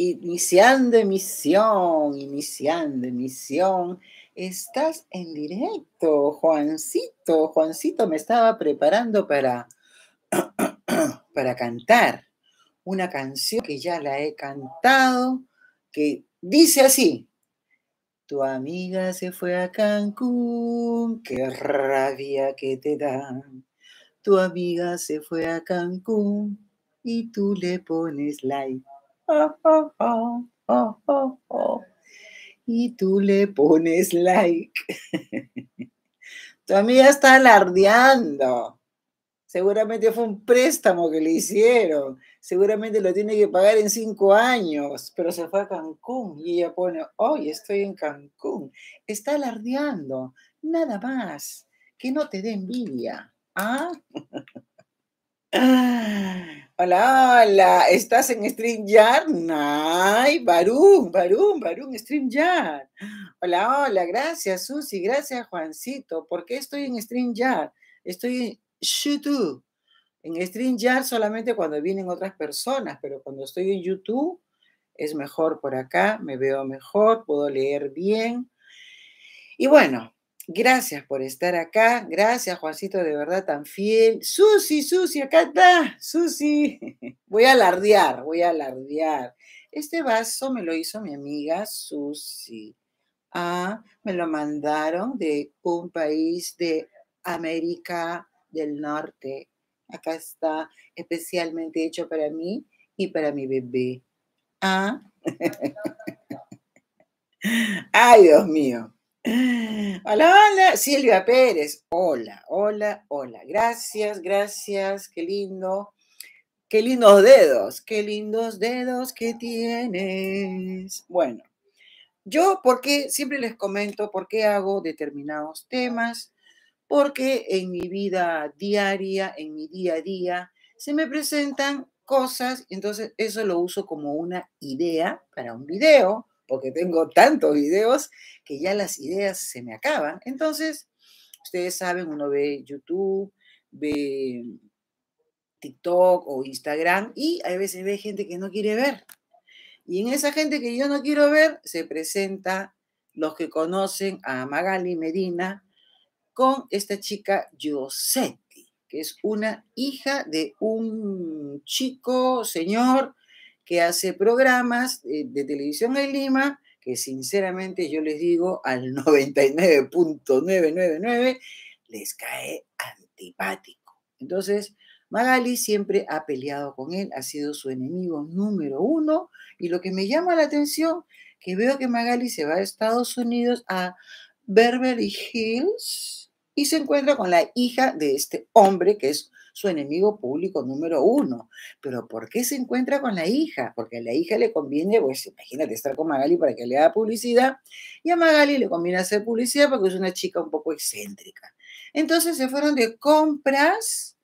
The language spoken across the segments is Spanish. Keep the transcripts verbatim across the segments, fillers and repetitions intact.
Iniciando emisión, iniciando emisión. Estás en directo, Juancito. Juancito me estaba preparando para, para cantar una canción que ya la he cantado, que dice así. Tu amiga se fue a Cancún, qué rabia que te da. Tu amiga se fue a Cancún y tú le pones like. Oh, oh, oh, oh, oh, oh. Y tú le pones like. Tu amiga está alardeando. Seguramente fue un préstamo que le hicieron. Seguramente lo tiene que pagar en cinco años. Pero se fue a Cancún y ella pone, hoy estoy en Cancún. Está alardeando. Nada más. Que no te dé envidia. ¿Ah? Hola, hola, ¿estás en StreamYard? Ay, Barún, Barún, Barún, StreamYard. Hola, hola, gracias Susi, gracias Juancito. ¿Por qué estoy en StreamYard? Estoy en YouTube. En StreamYard solamente cuando vienen otras personas, pero cuando estoy en YouTube es mejor por acá, me veo mejor, puedo leer bien. Y bueno, gracias por estar acá. Gracias, Juancito, de verdad, tan fiel. Susi, Susi, acá está. Susi. Voy a alardear, voy a alardear. Este vaso me lo hizo mi amiga Susi. Ah, me lo mandaron de un país de América del Norte. Acá está, especialmente hecho para mí y para mi bebé. Ah. Ay, Dios mío. Hola, hola, Silvia Pérez, hola, hola, hola, gracias, gracias, qué lindo, qué lindos dedos, qué lindos dedos que tienes. Bueno, yo porque siempre les comento por qué hago determinados temas, porque en mi vida diaria, en mi día a día, se me presentan cosas, entonces eso lo uso como una idea para un video, porque tengo tantos videos que ya las ideas se me acaban. Entonces, ustedes saben, uno ve YouTube, ve TikTok o Instagram y a veces ve gente que no quiere ver. Y en esa gente que yo no quiero ver, se presenta los que conocen a Magaly Medina con esta chica Ghiozzetti, que es una hija de un chico, señor, que hace programas de televisión en Lima, que sinceramente yo les digo al noventa y nueve punto novecientos noventa y nueve les cae antipático. Entonces, Magaly siempre ha peleado con él, ha sido su enemigo número uno, y lo que me llama la atención, que veo que Magaly se va a Estados Unidos, a Beverly Hills, y se encuentra con la hija de este hombre, que es su enemigo público número uno. Pero ¿por qué se encuentra con la hija? Porque a la hija le conviene, pues imagínate, estar con Magaly para que le haga publicidad, y a Magaly le conviene hacer publicidad porque es una chica un poco excéntrica. Entonces se fueron de compras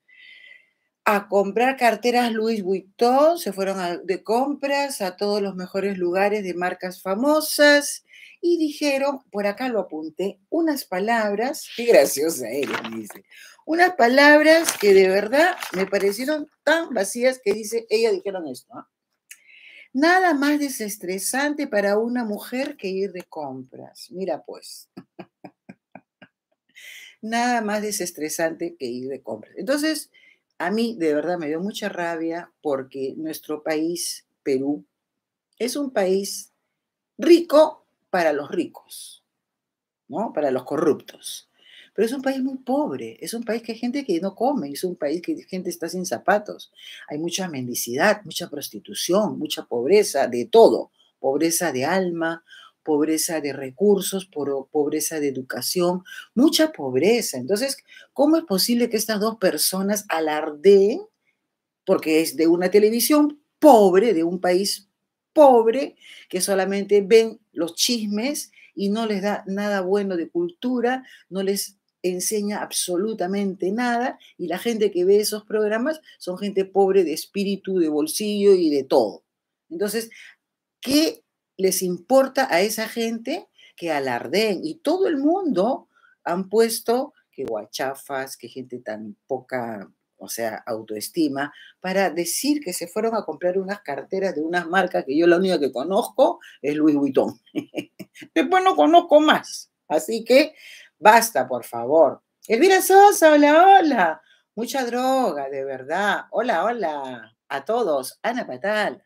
a comprar carteras Louis Vuitton, se fueron a, de compras a todos los mejores lugares de marcas famosas y dijeron, por acá lo apunté, unas palabras, qué graciosa eres, dice. Unas palabras que de verdad me parecieron tan vacías que dice, ellas dijeron esto, ¿no? Nada más desestresante para una mujer que ir de compras. Mira pues. Nada más desestresante que ir de compras. Entonces, a mí de verdad me dio mucha rabia porque nuestro país, Perú, es un país rico para los ricos, ¿no? Para los corruptos. Pero es un país muy pobre, es un país que hay gente que no come, es un país que gente está sin zapatos. Hay mucha mendicidad, mucha prostitución, mucha pobreza, de todo. Pobreza de alma, pobreza de recursos, pobreza de educación, mucha pobreza. Entonces, ¿cómo es posible que estas dos personas alardeen? Porque es de una televisión pobre, de un país pobre, que solamente ven los chismes y no les da nada bueno de cultura, no les enseña absolutamente nada, y la gente que ve esos programas son gente pobre de espíritu, de bolsillo y de todo. Entonces, ¿qué les importa a esa gente que alardeen? Y todo el mundo han puesto que guachafas, que gente tan poca, o sea, autoestima, para decir que se fueron a comprar unas carteras de unas marcas que yo la única que conozco es Louis Vuitton. Después no conozco más. Así que basta, por favor. Elvira Sosa, hola, hola. Mucha droga, de verdad. Hola, hola a todos. Ana Patal.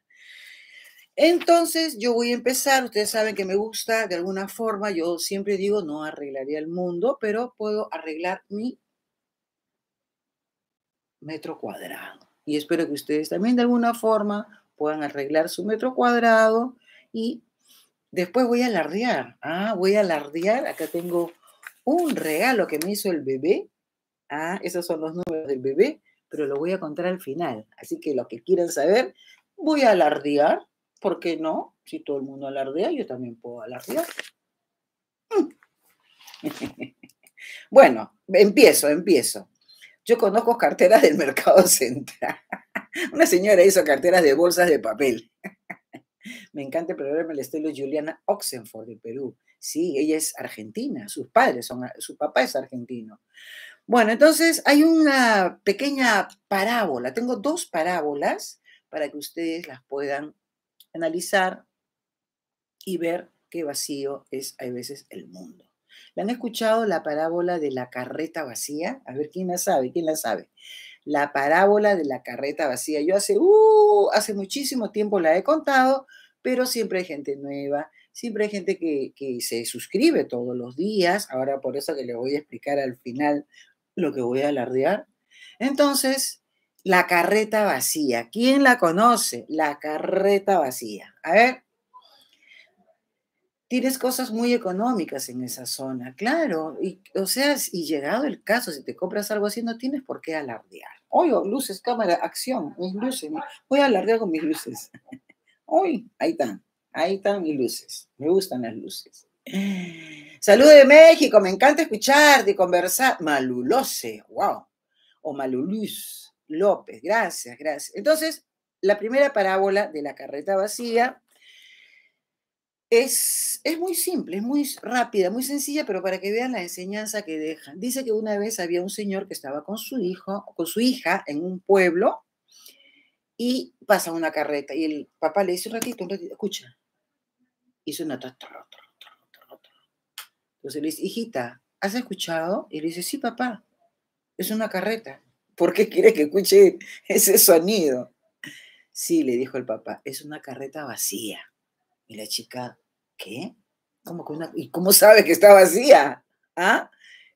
Entonces, yo voy a empezar. Ustedes saben que me gusta, de alguna forma, yo siempre digo, no arreglaría el mundo, pero puedo arreglar mi metro cuadrado. Y espero que ustedes también, de alguna forma, puedan arreglar su metro cuadrado. Y después voy a alardear. Ah, voy a alardear. Acá tengo un regalo que me hizo el bebé. Ah, esos son los números del bebé, pero lo voy a contar al final. Así que los que quieran saber, voy a alardear. ¿Por qué no? Si todo el mundo alardea, yo también puedo alardear. Bueno, empiezo, empiezo. Yo conozco carteras del Mercado Central. Una señora hizo carteras de bolsas de papel. Me encanta el programa del estilo Juliana Oxenford de Perú. Sí, ella es argentina. Sus padres son, su papá es argentino. Bueno, entonces hay una pequeña parábola. Tengo dos parábolas para que ustedes las puedan analizar y ver qué vacío es a veces el mundo. ¿La han escuchado la parábola de la carreta vacía? A ver, ¿quién la sabe? ¿Quién la sabe? La parábola de la carreta vacía. Yo hace, uh, hace muchísimo tiempo la he contado, pero siempre hay gente nueva, siempre hay gente que, que se suscribe todos los días. Ahora por eso que les voy a explicar al final lo que voy a alardear. Entonces, la carreta vacía. ¿Quién la conoce? La carreta vacía. A ver. Tienes cosas muy económicas en esa zona, claro. Y, o sea, y llegado el caso, si te compras algo así, no tienes por qué alardear. Oye, luces, cámara, acción, mis luces. Voy a alardear con mis luces. Uy, ahí están. Ahí están mis luces. Me gustan las luces. Salud de México. Me encanta escucharte y conversar. Malulose, wow. O Maluluz López. Gracias, gracias. Entonces, la primera parábola de la carreta vacía. Es, es muy simple, es muy rápida, muy sencilla, pero para que vean la enseñanza que deja. Dice que una vez había un señor que estaba con su hijo, con su hija en un pueblo y pasa una carreta. Y el papá le dice un ratito, un ratito, escucha. Y suena. Entonces le dice, hijita, ¿has escuchado? Y le dice, sí, papá, es una carreta. ¿Por qué quieres que escuche ese sonido? Sí, le dijo el papá, es una carreta vacía. Y la chica, ¿qué? ¿Cómo que una, ¿y cómo sabe que está vacía? ¿Ah?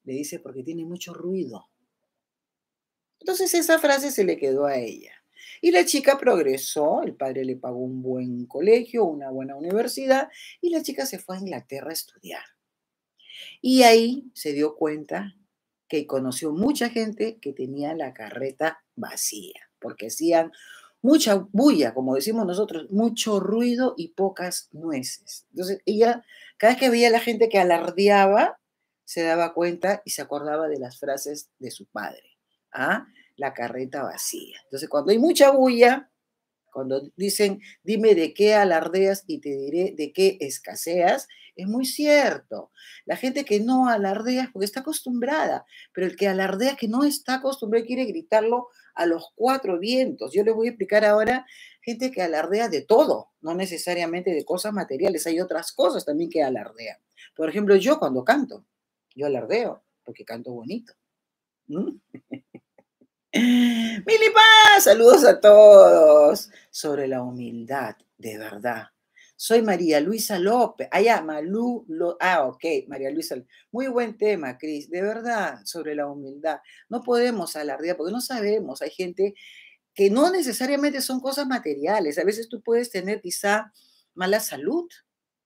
Le dice, porque tiene mucho ruido. Entonces esa frase se le quedó a ella. Y la chica progresó, el padre le pagó un buen colegio, una buena universidad, y la chica se fue a Inglaterra a estudiar. Y ahí se dio cuenta que conoció mucha gente que tenía la carreta vacía, porque hacían mucha bulla, como decimos nosotros, mucho ruido y pocas nueces. Entonces ella, cada vez que veía a la gente que alardeaba, se daba cuenta y se acordaba de las frases de su padre. ¿Ah? La carreta vacía. Entonces cuando hay mucha bulla, cuando dicen, dime de qué alardeas y te diré de qué escaseas, es muy cierto. La gente que no alardea es porque está acostumbrada, pero el que alardea que no está acostumbrado quiere gritarlo a los cuatro vientos. Yo les voy a explicar ahora gente que alardea de todo, no necesariamente de cosas materiales. Hay otras cosas también que alardean. Por ejemplo, yo cuando canto, yo alardeo porque canto bonito. ¿Mm? Mili Paz, saludos a todos. Sobre la humildad, de verdad. Soy María Luisa López. Allá, Malú. Lo, ah, ok, María Luisa. Muy buen tema, Cris. De verdad, sobre la humildad. No podemos alardear porque no sabemos. Hay gente que no necesariamente son cosas materiales. A veces tú puedes tener quizá mala salud,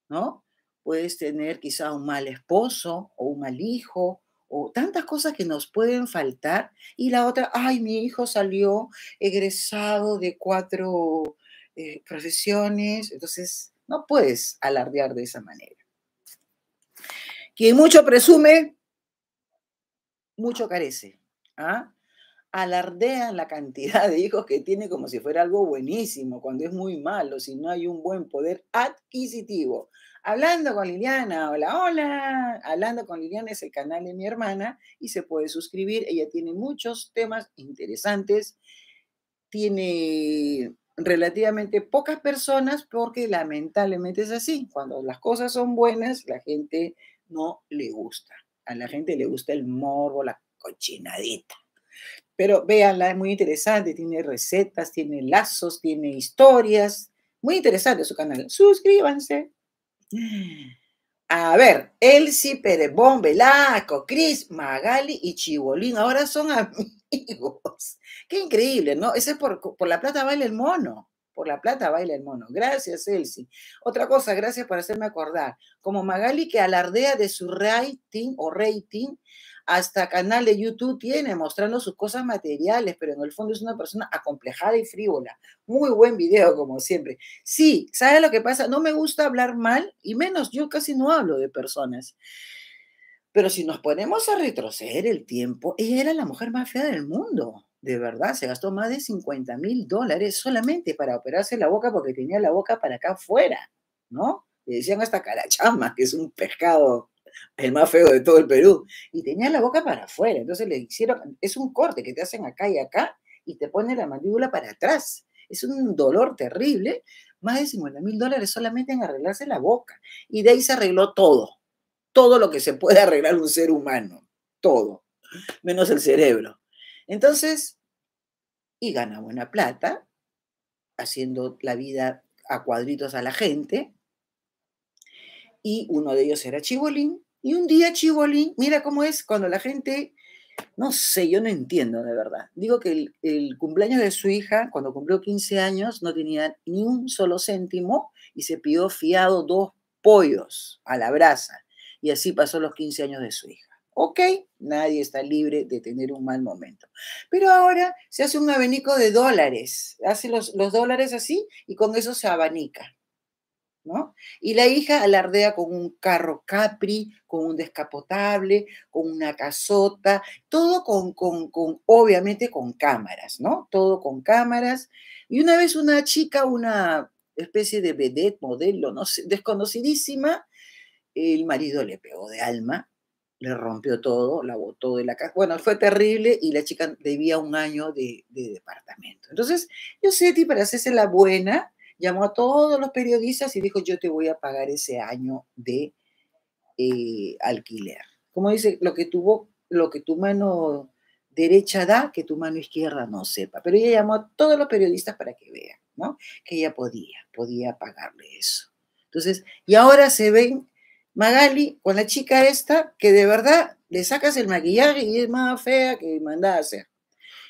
¿no? Puedes tener quizá un mal esposo o un mal hijo o tantas cosas que nos pueden faltar. Y la otra, ay, mi hijo salió egresado de cuatro eh, profesiones. Entonces, no puedes alardear de esa manera. Quien mucho presume, mucho carece. ¿Ah? Alardean la cantidad de hijos que tiene como si fuera algo buenísimo, cuando es muy malo, si no hay un buen poder adquisitivo. Hablando con Liliana, hola, hola. Hablando con Liliana es el canal de mi hermana y se puede suscribir. Ella tiene muchos temas interesantes. Tiene relativamente pocas personas porque lamentablemente es así. Cuando las cosas son buenas, la gente no le gusta. A la gente le gusta el morbo, la cochinadita. Pero véanla, es muy interesante. Tiene recetas, tiene lazos, tiene historias. Muy interesante su canal. Suscríbanse. A ver, Elsie, Perebón, Velasco, Cris, Magali y Chibolín ahora son amigos. Qué increíble, ¿no? Ese es por, por la plata baila el mono. Por la plata baila el mono. Gracias, Elsie. Otra cosa, gracias por hacerme acordar. Como Magali que alardea de su rating o rating, hasta canal de YouTube tiene, mostrando sus cosas materiales, pero en el fondo es una persona acomplejada y frívola. Muy buen video, como siempre. Sí, ¿sabes lo que pasa? No me gusta hablar mal, y menos, yo casi no hablo de personas. Pero si nos ponemos a retroceder el tiempo, ella era la mujer más fea del mundo. De verdad, se gastó más de cincuenta mil dólares solamente para operarse la boca, porque tenía la boca para acá afuera, ¿no? Le decían hasta carachama, que es un pescado... el más feo de todo el Perú, y tenía la boca para afuera, entonces le hicieron, es un corte que te hacen acá y acá, y te ponen la mandíbula para atrás, es un dolor terrible, más de cincuenta mil dólares solamente en arreglarse la boca, y de ahí se arregló todo, todo lo que se puede arreglar un ser humano, todo, menos el cerebro, entonces, y gana buena plata, haciendo la vida a cuadritos a la gente, y uno de ellos era Chibolín. Y un día Chibolín, mira cómo es cuando la gente, no sé, yo no entiendo de verdad. Digo que el, el cumpleaños de su hija, cuando cumplió quince años, no tenía ni un solo céntimo y se pidió fiado dos pollos a la brasa. Y así pasó los quince años de su hija. Ok, nadie está libre de tener un mal momento. Pero ahora se hace un abanico de dólares. Hace los, los dólares así y con eso se abanica, ¿no? Y la hija alardea con un carro Capri, con un descapotable, con una casota, todo con, con, con, obviamente con cámaras, ¿no? Todo con cámaras. Y una vez una chica, una especie de vedette, modelo, no sé, desconocidísima, el marido le pegó de alma, le rompió todo, la botó de la casa. Bueno, fue terrible y la chica debía un año de, de departamento. Entonces, Ghiozzetti, para hacerse la buena, llamó a todos los periodistas y dijo, yo te voy a pagar ese año de eh, alquiler. Como dice, lo que, tu, lo que tu mano derecha da, que tu mano izquierda no sepa. Pero ella llamó a todos los periodistas para que vean, ¿no? Que ella podía, podía pagarle eso. Entonces, y ahora se ven Magali con la chica esta, que de verdad le sacas el maquillaje y es más fea que mandaba a hacer.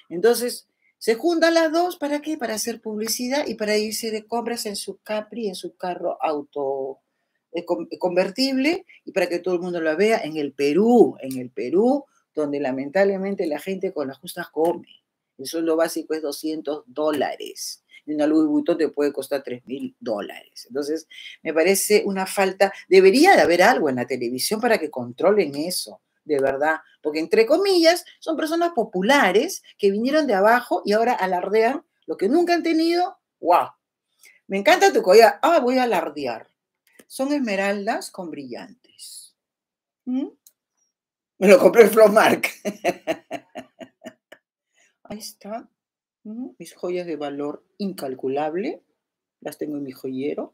Entonces... se juntan las dos, ¿para qué? Para hacer publicidad y para irse de compras en su Capri, en su carro auto convertible, y para que todo el mundo lo vea en el Perú, en el Perú, donde lamentablemente la gente con las justas come. El sueldo básico es doscientos dólares. Y una Louis Vuitton te puede costar tres mil dólares. Entonces, me parece una falta. Debería de haber algo en la televisión para que controlen eso. De verdad, porque entre comillas son personas populares que vinieron de abajo y ahora alardean lo que nunca han tenido. ¡Wow! Me encanta tu collar. Ah, voy a alardear. Son esmeraldas con brillantes. ¿Mm? Me lo compré en Flohmarkt. Ahí está. ¿Mm? Mis joyas de valor incalculable. Las tengo en mi joyero.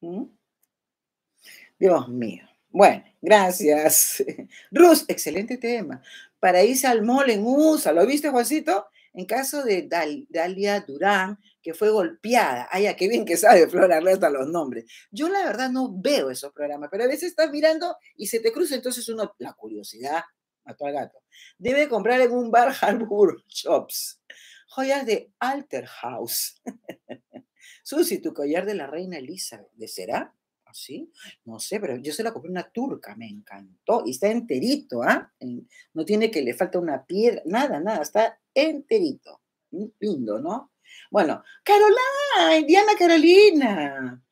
¿Mm? Dios mío. Bueno, gracias. Rus, excelente tema. Para irse al mall en U S A, ¿lo viste, Juancito? En caso de Dal, Dalia Durán, que fue golpeada. Ay, ya, qué bien que sabe explorarle hasta los nombres. Yo la verdad no veo esos programas, pero a veces estás mirando y se te cruza, entonces uno, la curiosidad, mató al gato. Debe comprar en un bar Harbour Shops. Joyas de Alterhaus. Susi, tu collar de la reina Elizabeth, ¿de será? ¿Sí? No sé, pero yo se la compré una turca, me encantó, y está enterito, ¿ah? ¿eh? No tiene que le falta una piedra, nada, nada, está enterito, lindo, ¿no? Bueno, Carolina, Diana Carolina,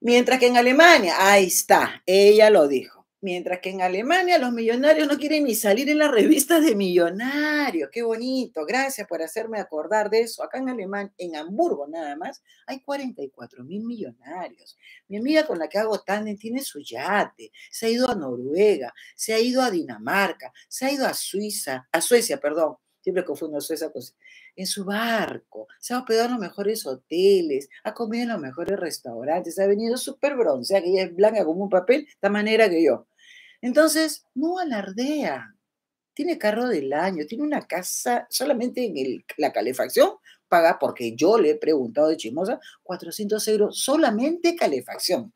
mientras que en Alemania, ahí está, ella lo dijo, Mientras que en Alemania los millonarios no quieren ni salir en las revistas de millonarios. ¡Qué bonito! Gracias por hacerme acordar de eso. Acá en Alemania, en Hamburgo nada más, hay cuarenta y cuatro mil millonarios. Mi amiga con la que hago tándem tiene su yate. Se ha ido a Noruega, se ha ido a Dinamarca, se ha ido a Suiza, a Suecia, perdón. Siempre confundo Suecia con Suecia. En su barco, se ha hospedado en los mejores hoteles, ha comido en los mejores restaurantes, ha venido súper bronceada, que ella es blanca como un papel, de la manera que yo. Entonces, no alardea. Tiene carro del año, tiene una casa, solamente en el, la calefacción paga, porque yo le he preguntado de chismosa, cuatrocientos euros, solamente calefacción.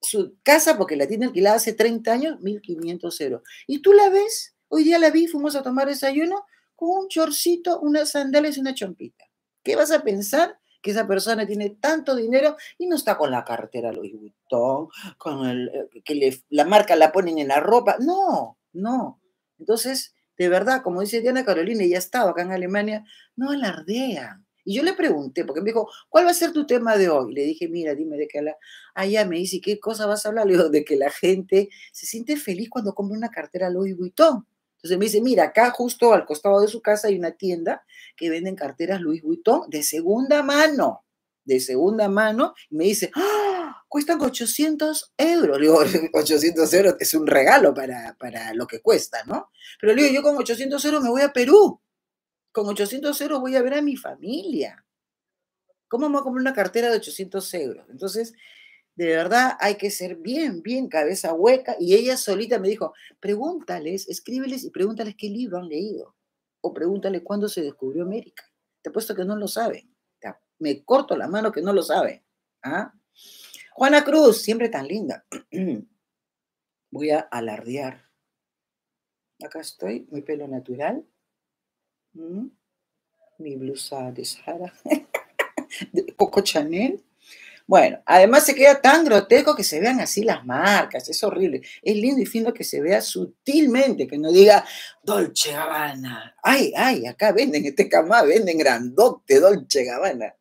Su casa, porque la tiene alquilada hace treinta años, mil quinientos euros. Y tú la ves, hoy día la vi, fuimos a tomar desayuno, un chorcito, unas sandalias y una chompita. ¿Qué vas a pensar? Que esa persona tiene tanto dinero y no está con la cartera Louis Vuitton, con el, que le, la marca la ponen en la ropa. No, no. Entonces, de verdad, como dice Diana Carolina, ya ha estado acá en Alemania, no alardean. Y yo le pregunté, porque me dijo, ¿cuál va a ser tu tema de hoy? Le dije, mira, dime de qué hablar. Ah, ya me dice, ¿qué cosa vas a hablar? Le digo, de que la gente se siente feliz cuando compra una cartera Louis Vuitton. Entonces me dice, mira, acá justo al costado de su casa hay una tienda que venden carteras Louis Vuitton de segunda mano, de segunda mano. Y me dice, ¡ah! Cuestan ochocientos euros. Le digo, ochocientos euros es un regalo para, para lo que cuesta, ¿no? Pero le digo, yo con ochocientos euros me voy a Perú. Con ochocientos euros voy a ver a mi familia. ¿Cómo me voy a comprar una cartera de ochocientos euros? Entonces, de verdad, hay que ser bien, bien cabeza hueca. Y ella solita me dijo, pregúntales, escríbeles y pregúntales qué libro han leído. O pregúntales cuándo se descubrió América. Te apuesto que no lo saben. Me corto la mano que no lo saben. ¿Ah? Juana Cruz, siempre tan linda. Voy a alardear. Acá estoy, mi pelo natural. ¿Mm? Mi blusa de Sahara. De Coco Chanel. Bueno, además se queda tan grotesco que se vean así las marcas, es horrible. Es lindo y fino que se vea sutilmente, que no diga Dolce Gabbana. Ay, ay, acá venden, este camá venden grandote Dolce Gabbana.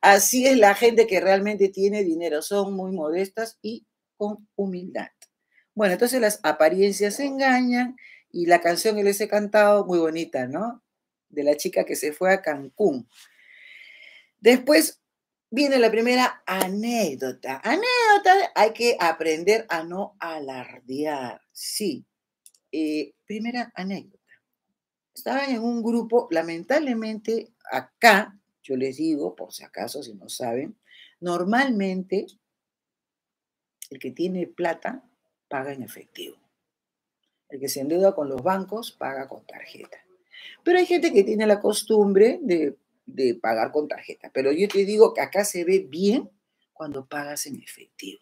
Así es la gente que realmente tiene dinero, son muy modestas y con humildad. Bueno, entonces las apariencias engañan y la canción que les he cantado, muy bonita, ¿no? De la chica que se fue a Cancún. Después viene la primera anécdota. Anécdota, hay que aprender a no alardear. Sí. Eh, primera anécdota. Estaban en un grupo, lamentablemente, acá, yo les digo, por si acaso, si no saben, normalmente el que tiene plata paga en efectivo. El que se endeuda con los bancos paga con tarjeta. Pero hay gente que tiene la costumbre de de pagar con tarjeta, pero yo te digo que acá se ve bien cuando pagas en efectivo.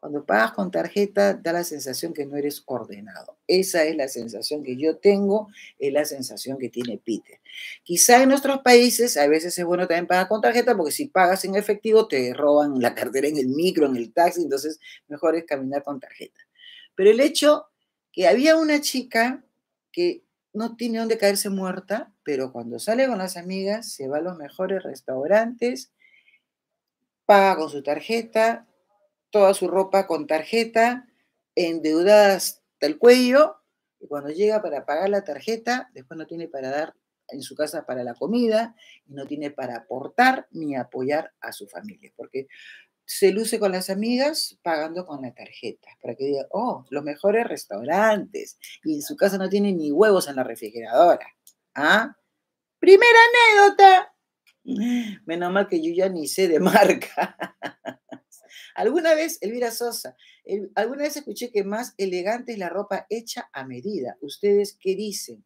Cuando pagas con tarjeta da la sensación que no eres ordenado. Esa es la sensación que yo tengo, es la sensación que tiene Peter. Quizá en nuestros países a veces es bueno también pagar con tarjeta, porque si pagas en efectivo te roban la cartera en el micro, en el taxi, entonces mejor es caminar con tarjeta. Pero el hecho que había una chica que no tiene dónde caerse muerta, pero cuando sale con las amigas, se va a los mejores restaurantes, paga con su tarjeta, toda su ropa con tarjeta, endeudada hasta el cuello, y cuando llega para pagar la tarjeta, después no tiene para dar en su casa para la comida, y no tiene para aportar ni apoyar a su familia, porque se luce con las amigas pagando con la tarjeta, para que diga, oh, los mejores restaurantes, y en su casa no tiene ni huevos en la refrigeradora. ¿Ah? Primera anécdota. Menos mal que yo ya ni sé de marca. Alguna vez, Elvira Sosa, el, alguna vez escuché que más elegante es la ropa hecha a medida. ¿Ustedes qué dicen?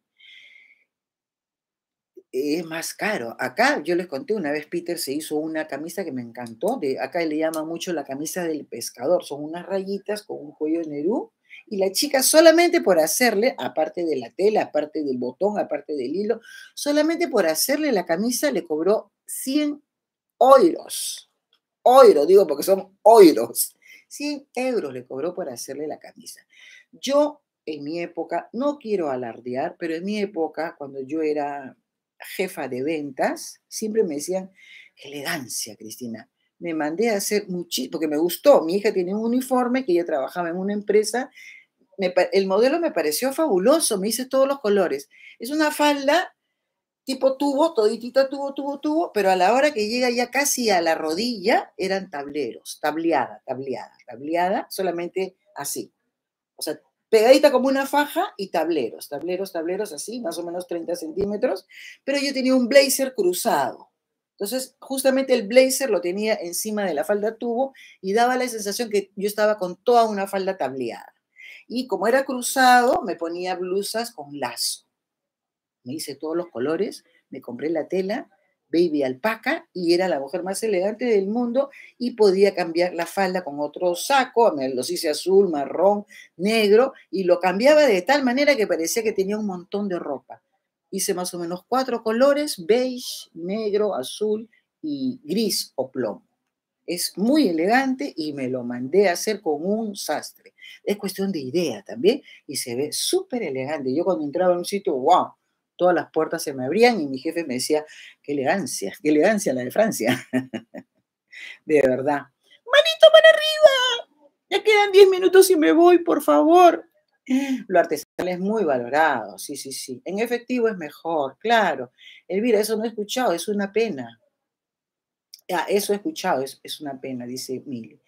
Es más caro. Acá, yo les conté, una vez Peter se hizo una camisa que me encantó. De, acá le llama mucho la camisa del pescador. Son unas rayitas con un cuello nerú. Y la chica solamente por hacerle, aparte de la tela, aparte del botón, aparte del hilo, solamente por hacerle la camisa le cobró cien euros. Oiro, digo porque son oiros. cien euros le cobró por hacerle la camisa. Yo, en mi época, no quiero alardear, pero en mi época, cuando yo era jefa de ventas, siempre me decían, qué elegancia, Cristina. me mandé a hacer muchísimo, porque me gustó. Mi hija tiene un uniforme que ella trabajaba en una empresa. Me, el modelo me pareció fabuloso, me hice todos los colores. Es una falda tipo tubo, toditita tubo, tubo, tubo, pero a la hora que llega ya casi a la rodilla, eran tableros, tableada, tableada, tableada, solamente así. O sea, pegadita como una faja y tableros, tableros, tableros, así, más o menos treinta centímetros, pero yo tenía un blazer cruzado. Entonces, justamente el blazer lo tenía encima de la falda tubo y daba la sensación que yo estaba con toda una falda tableada. Y como era cruzado, me ponía blusas con lazo. Me hice todos los colores, me compré la tela, baby alpaca, y era la mujer más elegante del mundo y podía cambiar la falda con otro saco, me los hice azul, marrón, negro, y lo cambiaba de tal manera que parecía que tenía un montón de ropa. Hice más o menos cuatro colores, beige, negro, azul y gris o plomo. Es muy elegante y me lo mandé a hacer con un sastre. Es cuestión de idea también y se ve súper elegante. Yo cuando entraba a un sitio, wow, todas las puertas se me abrían y mi jefe me decía, qué elegancia, qué elegancia la de Francia. De verdad. Manito para arriba, ya quedan diez minutos y me voy, por favor. Lo artesanal es muy valorado, sí, sí, sí. En efectivo es mejor, claro. Elvira, eso no he escuchado, es una pena. Ah, eso he escuchado, es, es una pena, dice Mili.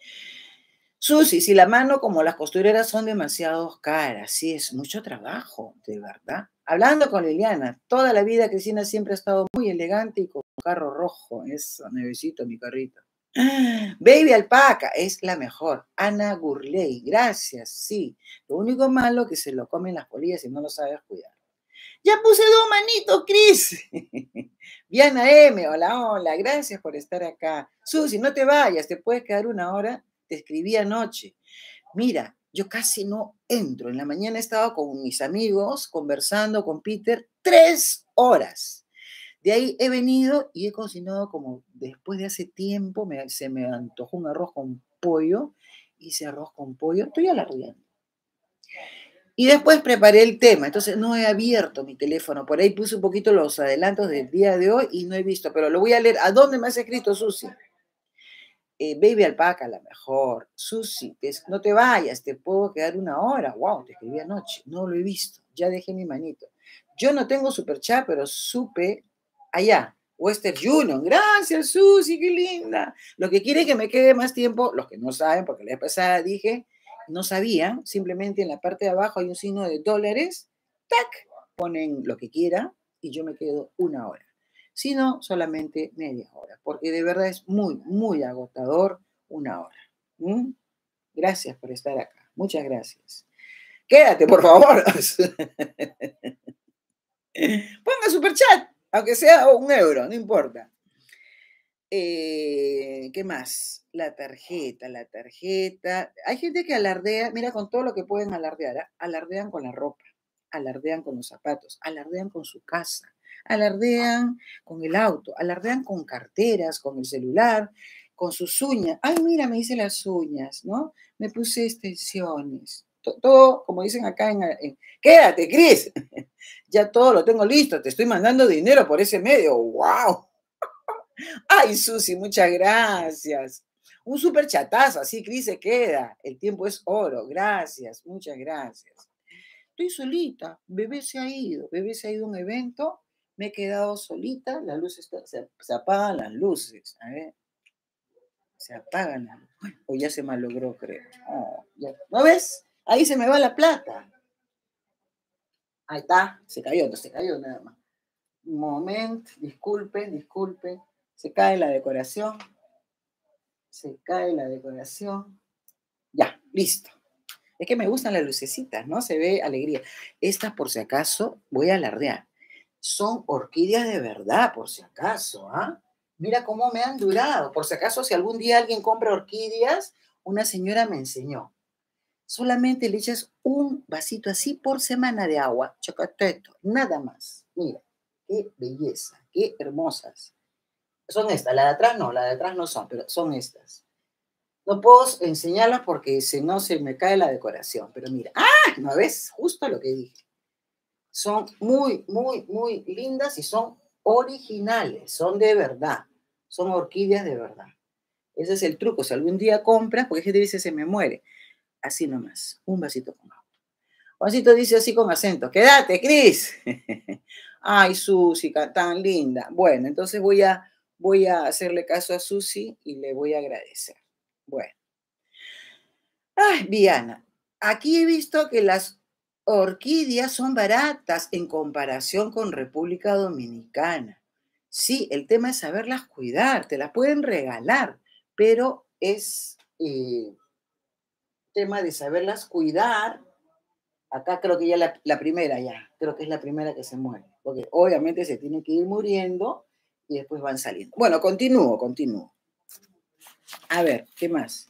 Susi, si la mano como las costureras son demasiado caras, sí, es mucho trabajo, de verdad. Hablando con Liliana, toda la vida Cristina siempre ha estado muy elegante y con un carro rojo. Eso, nevecito, mi carrito. Baby alpaca, es la mejor. Ana Gurley, gracias, sí. Lo único malo que se lo comen las polillas y no lo sabes cuidar. Ya puse dos manitos, Cris. Diana M, hola, hola, gracias por estar acá. Susi, no te vayas, te puedes quedar una hora. Te escribí anoche. Mira, yo casi no entro. En la mañana he estado con mis amigos conversando con Peter tres horas. De ahí he venido y he cocinado como después de hace tiempo. Me, se me antojó un arroz con pollo. Hice arroz con pollo. Estoy alargando. Y después preparé el tema. Entonces no he abierto mi teléfono. Por ahí puse un poquito los adelantos del día de hoy y no he visto. Pero lo voy a leer. ¿A dónde me has escrito, Susi? Eh, baby alpaca, la mejor. Susi, te, no te vayas, te puedo quedar una hora. Wow, te escribí anoche, no lo he visto, ya dejé mi manito. Yo no tengo super chat, pero supe allá, Western Union. Gracias, Susi, qué linda. Lo que quiere que me quede más tiempo, los que no saben, porque la vez pasada dije, no sabían, simplemente en la parte de abajo hay un signo de dólares, tac, ponen lo que quiera y yo me quedo una hora. Sino solamente media hora, porque de verdad es muy, muy agotador una hora. ¿Mm? Gracias por estar acá. Muchas gracias. Quédate, por favor. Ponga superchat, aunque sea un euro, no importa. Eh, ¿Qué más? La tarjeta, la tarjeta. Hay gente que alardea, mira, con todo lo que pueden alardear, ¿eh? Alardean con la ropa, alardean con los zapatos, alardean con su casa, alardean con el auto, alardean con carteras, con el celular, con sus uñas. Ay, mira, me hice las uñas, ¿no? Me puse extensiones. Todo, todo como dicen acá en... en... Quédate, Cris. Ya todo lo tengo listo. Te estoy mandando dinero por ese medio. ¡Wow! Ay, Susi, muchas gracias. Un súper chatazo. Así, Cris, se queda. El tiempo es oro. Gracias, muchas gracias. Estoy solita. Bebé se ha ido. Bebé se ha ido a un evento. Me he quedado solita, las luces se, se apagan las luces, a ver, se apagan las luces, o ya se malogró, creo. Oh, ya. ¿No ves? Ahí se me va la plata. Ahí está, se cayó, no se cayó nada más. Un momento, disculpen, disculpen, se cae la decoración, se cae la decoración, ya, listo. Es que me gustan las lucecitas, ¿no? Se ve alegría. Estas, por si acaso, voy a alardear. Son orquídeas de verdad, por si acaso, ¿ah? Mira cómo me han durado. Por si acaso, si algún día alguien compra orquídeas, una señora me enseñó. Solamente le echas un vasito así por semana de agua, chocateto, nada más. Mira, qué belleza, qué hermosas. Son estas, la de atrás no, la de atrás no son, pero son estas. No puedo enseñarlas porque si no se me cae la decoración, pero mira. ¡Ah! ¿No ves? Justo lo que dije. Son muy, muy, muy lindas y son originales, son de verdad, son orquídeas de verdad. Ese es el truco. Si algún día compras, porque gente dice, se me muere. Así nomás, un vasito con agua. Juancito dice así con acento, quédate, Cris. Ay, Susi, tan linda. Bueno, entonces voy a, voy a hacerle caso a Susi y le voy a agradecer. Bueno. Ay, Viana, aquí he visto que las orquídeas son baratas en comparación con República Dominicana. Sí, el tema es saberlas cuidar, te las pueden regalar, pero es eh, tema de saberlas cuidar. Acá creo que ya la, la primera ya, creo que es la primera que se muere, porque obviamente se tiene que ir muriendo y después van saliendo. Bueno, continúo, continúo. A ver, ¿qué más?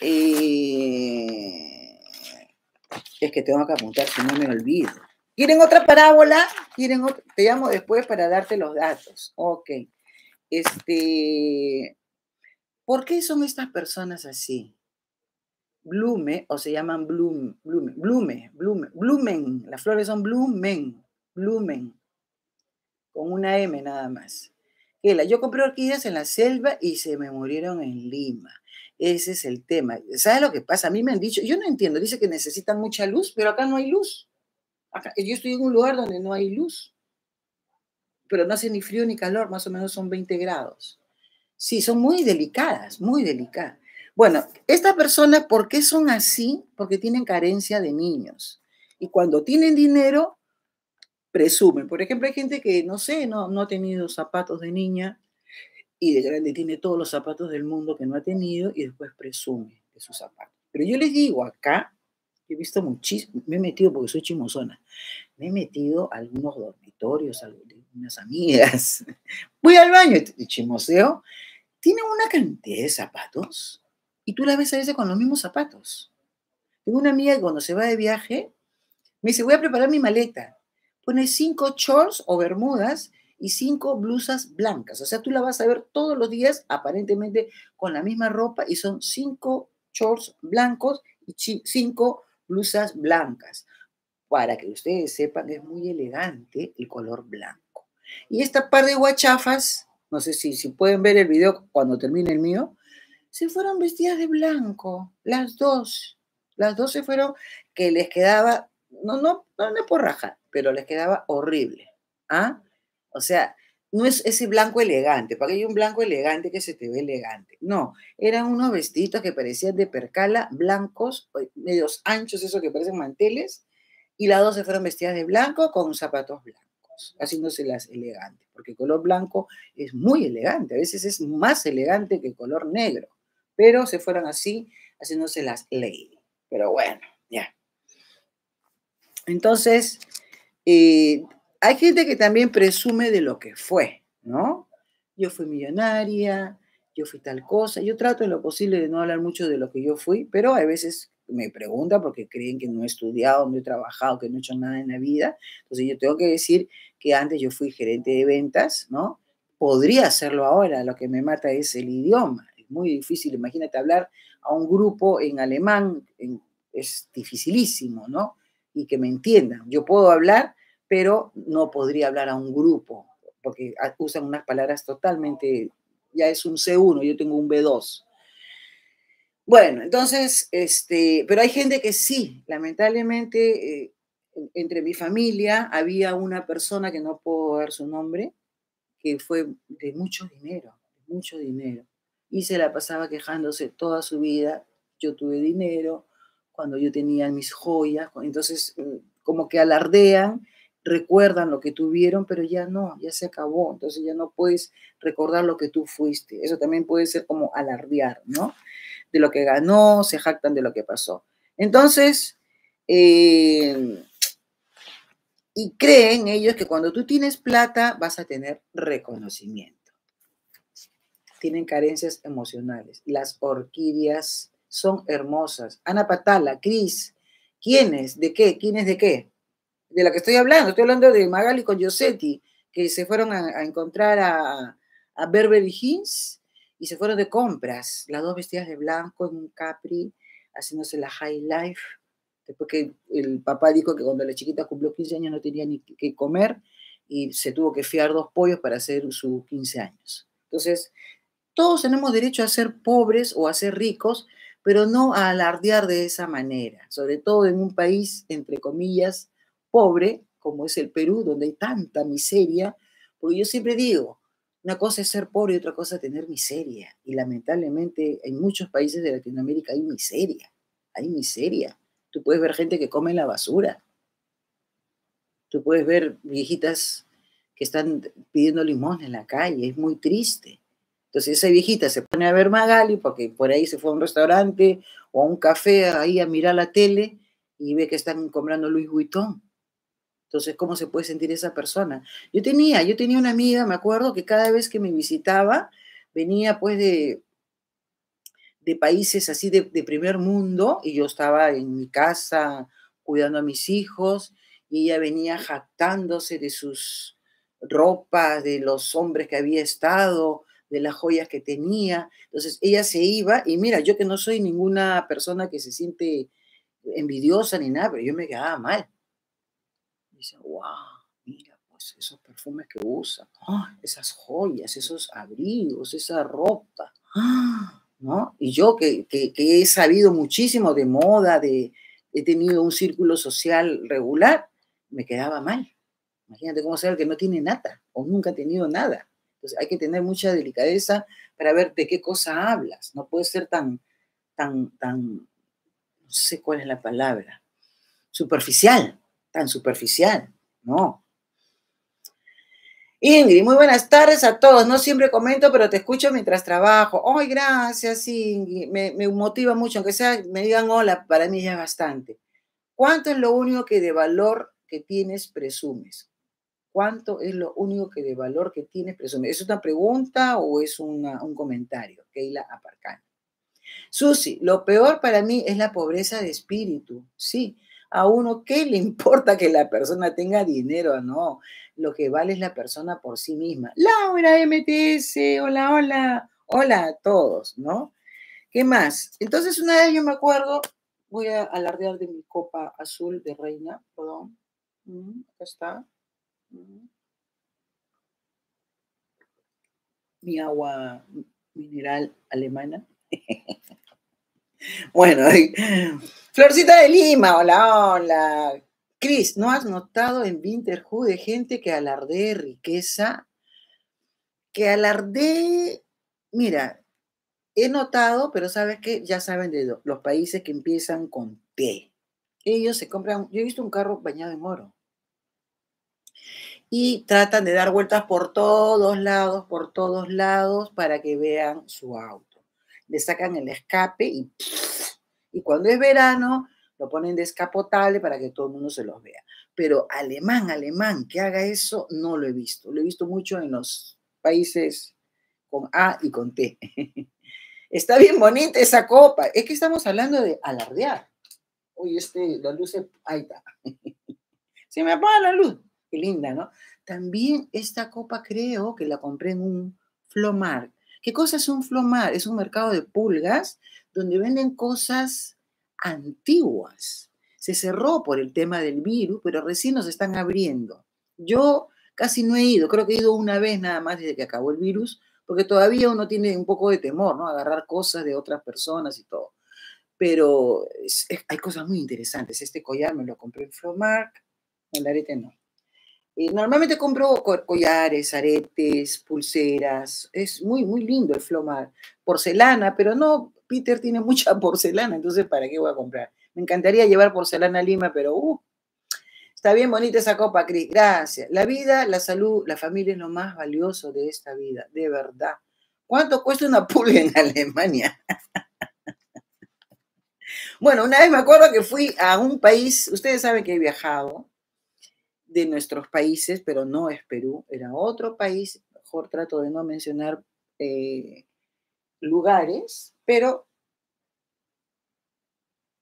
Eh, es que tengo que apuntar, si no me olvido. ¿Quieren otra parábola? ¿Quieren otra? Te llamo después para darte los datos. Ok. Este, ¿por qué son estas personas así? Blume, o se llaman bloom, blume, blume, blume, blumen. Las flores son blumen, blumen. Con una M nada más. Yo compré orquídeas en la selva y se me murieron en Lima. Ese es el tema. ¿Sabes lo que pasa? A mí me han dicho, yo no entiendo, dice que necesitan mucha luz, pero acá no hay luz. Acá, yo estoy en un lugar donde no hay luz, pero no hace ni frío ni calor, más o menos son veinte grados. Sí, son muy delicadas, muy delicadas. Bueno, estas personas, ¿por qué son así? Porque tienen carencia de niños. Y cuando tienen dinero, presumen. Por ejemplo, hay gente que, no sé, no, no ha tenido zapatos de niña, y de grande tiene todos los zapatos del mundo que no ha tenido y después presume de sus zapatos. Pero yo les digo acá, he visto muchísimo, me he metido porque soy chimosona, me he metido a algunos dormitorios, a algunas amigas, voy al baño y chimoseo, tienen una cantidad de zapatos y tú la ves a veces con los mismos zapatos. Tengo una amiga que cuando se va de viaje, me dice, voy a preparar mi maleta. Pone cinco shorts o bermudas y cinco blusas blancas. O sea, tú la vas a ver todos los días, aparentemente con la misma ropa, y son cinco shorts blancos y cinco blusas blancas. Para que ustedes sepan que es muy elegante el color blanco. Y esta par de guachafas, no sé si, si pueden ver el video cuando termine el mío, se fueron vestidas de blanco, las dos. Las dos se fueron, que les quedaba, no, no, no, no es por rajar, pero les quedaba horrible. ¿Ah? O sea, no es ese blanco elegante, porque hay un blanco elegante que se te ve elegante. No, eran unos vestiditos que parecían de percala, blancos, medios anchos, esos que parecen manteles, y las dos se fueron vestidas de blanco con zapatos blancos, haciéndoselas elegantes, porque el color blanco es muy elegante, a veces es más elegante que el color negro, pero se fueron así, haciéndoselas lady. Pero bueno, ya. Entonces, eh, hay gente que también presume de lo que fue, ¿no? Yo fui millonaria, yo fui tal cosa. Yo trato en lo posible de no hablar mucho de lo que yo fui, pero a veces me preguntan porque creen que no he estudiado, no he trabajado, que no he hecho nada en la vida. Entonces yo tengo que decir que antes yo fui gerente de ventas, ¿no? Podría hacerlo ahora, lo que me mata es el idioma. Es muy difícil, imagínate hablar a un grupo en alemán, en, es dificilísimo, ¿no? Y que me entiendan. Yo puedo hablar, pero no podría hablar a un grupo, porque usan unas palabras totalmente, ya es un C uno, yo tengo un B dos. Bueno, entonces, este, pero hay gente que sí, lamentablemente, eh, entre mi familia había una persona que no puedo dar su nombre, que fue de mucho dinero, mucho dinero, y se la pasaba quejándose toda su vida, yo tuve dinero, cuando yo tenía mis joyas, entonces eh, como que alardean, recuerdan lo que tuvieron, pero ya no, ya se acabó, entonces ya no puedes recordar lo que tú fuiste. Eso también puede ser como alardear, ¿no? De lo que ganó, se jactan de lo que pasó. Entonces, eh, y creen ellos que cuando tú tienes plata vas a tener reconocimiento. Tienen carencias emocionales. Las orquídeas son hermosas. Ana Patala, Cris, ¿quiénes? ¿De qué? ¿Quiénes de qué? De la que estoy hablando, estoy hablando de Magaly con Ghiozzetti, que se fueron a, a encontrar a, a Beverly Hills y se fueron de compras, las dos vestidas de blanco en un Capri, haciéndose la high life, después que el papá dijo que cuando la chiquita cumplió quince años no tenía ni que comer y se tuvo que fiar dos pollos para hacer sus quince años. Entonces, Todos tenemos derecho a ser pobres o a ser ricos, pero no a alardear de esa manera, sobre todo en un país, entre comillas, pobre, como es el Perú, donde hay tanta miseria. Porque yo siempre digo, una cosa es ser pobre y otra cosa es tener miseria. Y lamentablemente en muchos países de Latinoamérica hay miseria, hay miseria. Tú puedes ver gente que come la basura. Tú puedes ver viejitas que están pidiendo limosna en la calle, es muy triste. Entonces esa viejita se pone a ver Magaly porque por ahí se fue a un restaurante o a un café ahí a mirar la tele y ve que están comprando Louis Vuitton. Entonces, ¿cómo se puede sentir esa persona? Yo tenía, yo tenía una amiga, me acuerdo, que cada vez que me visitaba, venía pues de, de países así de, de primer mundo, y yo estaba en mi casa cuidando a mis hijos, y ella venía jactándose de sus ropas, de los hombres que había estado, de las joyas que tenía. Entonces, ella se iba, y mira, yo que no soy ninguna persona que se siente envidiosa ni nada, pero yo me quedaba mal. Dice, wow, mira, pues esos perfumes que usa, oh, esas joyas, esos abrigos, esa ropa, ¿no? Y yo que, que, que he sabido muchísimo de moda, de, he tenido un círculo social regular, me quedaba mal. Imagínate cómo ser el que no tiene nada o nunca ha tenido nada. Entonces hay que tener mucha delicadeza para ver de qué cosa hablas. No puedes ser tan, tan, tan, no sé cuál es la palabra, superficial. Tan superficial, no. Ingrid, muy buenas tardes a todos. No siempre comento, pero te escucho mientras trabajo. Ay, gracias, Ingrid. Me, me motiva mucho, aunque sea me digan hola, para mí ya es bastante. ¿Cuánto es lo único que de valor que tienes presumes? ¿Cuánto es lo único que de valor que tienes presumes? ¿Es una pregunta o es una, un comentario? Keila Aparcán. Susi, lo peor para mí es la pobreza de espíritu. Sí. A uno, ¿qué le importa que la persona tenga dinero o no? Lo que vale es la persona por sí misma. Laura M T S, hola, hola, hola a todos, ¿no? ¿Qué más? Entonces, una vez yo me acuerdo, voy a alardear de mi copa azul de reina, perdón. Mm, acá está. Mm. Mi agua mineral alemana. Bueno, Florcita de Lima, hola, hola. Cris, ¿no has notado en Winterhood de gente que alardee riqueza? Que alardee, mira, he notado, pero ¿sabes qué? Ya saben de los países que empiezan con T. Ellos se compran, yo he visto un carro bañado en oro. Y tratan de dar vueltas por todos lados, por todos lados, para que vean su auto. Le sacan el escape y, y cuando es verano lo ponen descapotable para que todo el mundo se los vea. Pero alemán, alemán, que haga eso, no lo he visto. Lo he visto mucho en los países con A y con T. Está bien bonita esa copa. Es que estamos hablando de alardear. Oye, este, la luz, es, ahí está. Se me apaga la luz. Qué linda, ¿no? También esta copa creo que la compré en un Flohmarkt. ¿Qué cosa es un Flohmarkt? Es un mercado de pulgas donde venden cosas antiguas. Se cerró por el tema del virus, pero recién nos están abriendo. Yo casi no he ido, creo que he ido una vez nada más desde que acabó el virus, porque todavía uno tiene un poco de temor, ¿no? Agarrar cosas de otras personas y todo. Pero es, es, hay cosas muy interesantes. Este collar me lo compré en Flohmarkt, el arete no. Normalmente compro collares, aretes, pulseras. Es muy, muy lindo el Flohmarkt. Porcelana, pero no, Peter tiene mucha porcelana, entonces ¿para qué voy a comprar? Me encantaría llevar porcelana a Lima, pero uh, está bien bonita esa copa, Cris. Gracias. La vida, la salud, la familia es lo más valioso de esta vida, de verdad. ¿Cuánto cuesta una pulga en Alemania? Bueno, una vez me acuerdo que fui a un país, ustedes saben que he viajado, de nuestros países, pero no es Perú, era otro país, mejor trato de no mencionar eh, lugares, pero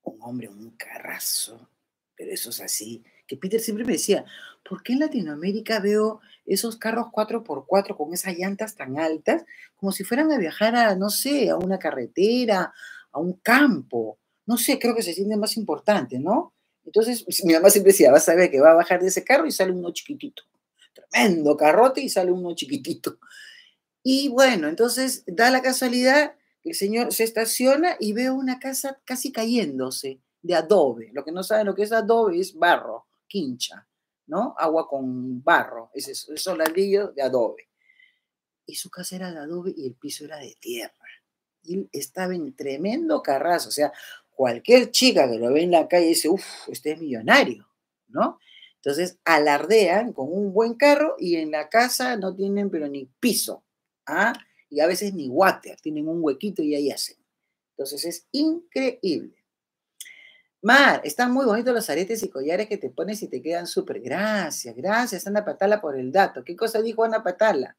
un hombre, un carrazo, pero eso es así, que Peter siempre me decía, ¿por qué en Latinoamérica veo esos carros cuatro por cuatro con esas llantas tan altas, como si fueran a viajar a, no sé, a una carretera, a un campo, no sé, creo que se siente más importante, ¿no? Entonces, mi mamá siempre decía, vas a ver que va a bajar de ese carro y sale uno chiquitito. Tremendo carrote y sale uno chiquitito. Y bueno, entonces da la casualidad que el señor se estaciona y ve una casa casi cayéndose de adobe. Lo que no saben lo que es adobe es barro, quincha, ¿no? Agua con barro, esos, esos ladrillos de adobe. Y su casa era de adobe y el piso era de tierra. Y estaba en tremendo carrazo. O sea, cualquier chica que lo ve en la calle dice, uff, este es millonario, ¿no? Entonces alardean con un buen carro y en la casa no tienen pero ni piso, ¿ah? Y a veces ni water, tienen un huequito y ahí hacen. Entonces es increíble. Mar, están muy bonitos los aretes y collares que te pones y te quedan súper. Gracias, gracias Ana Patala por el dato. ¿Qué cosa dijo Ana Patala?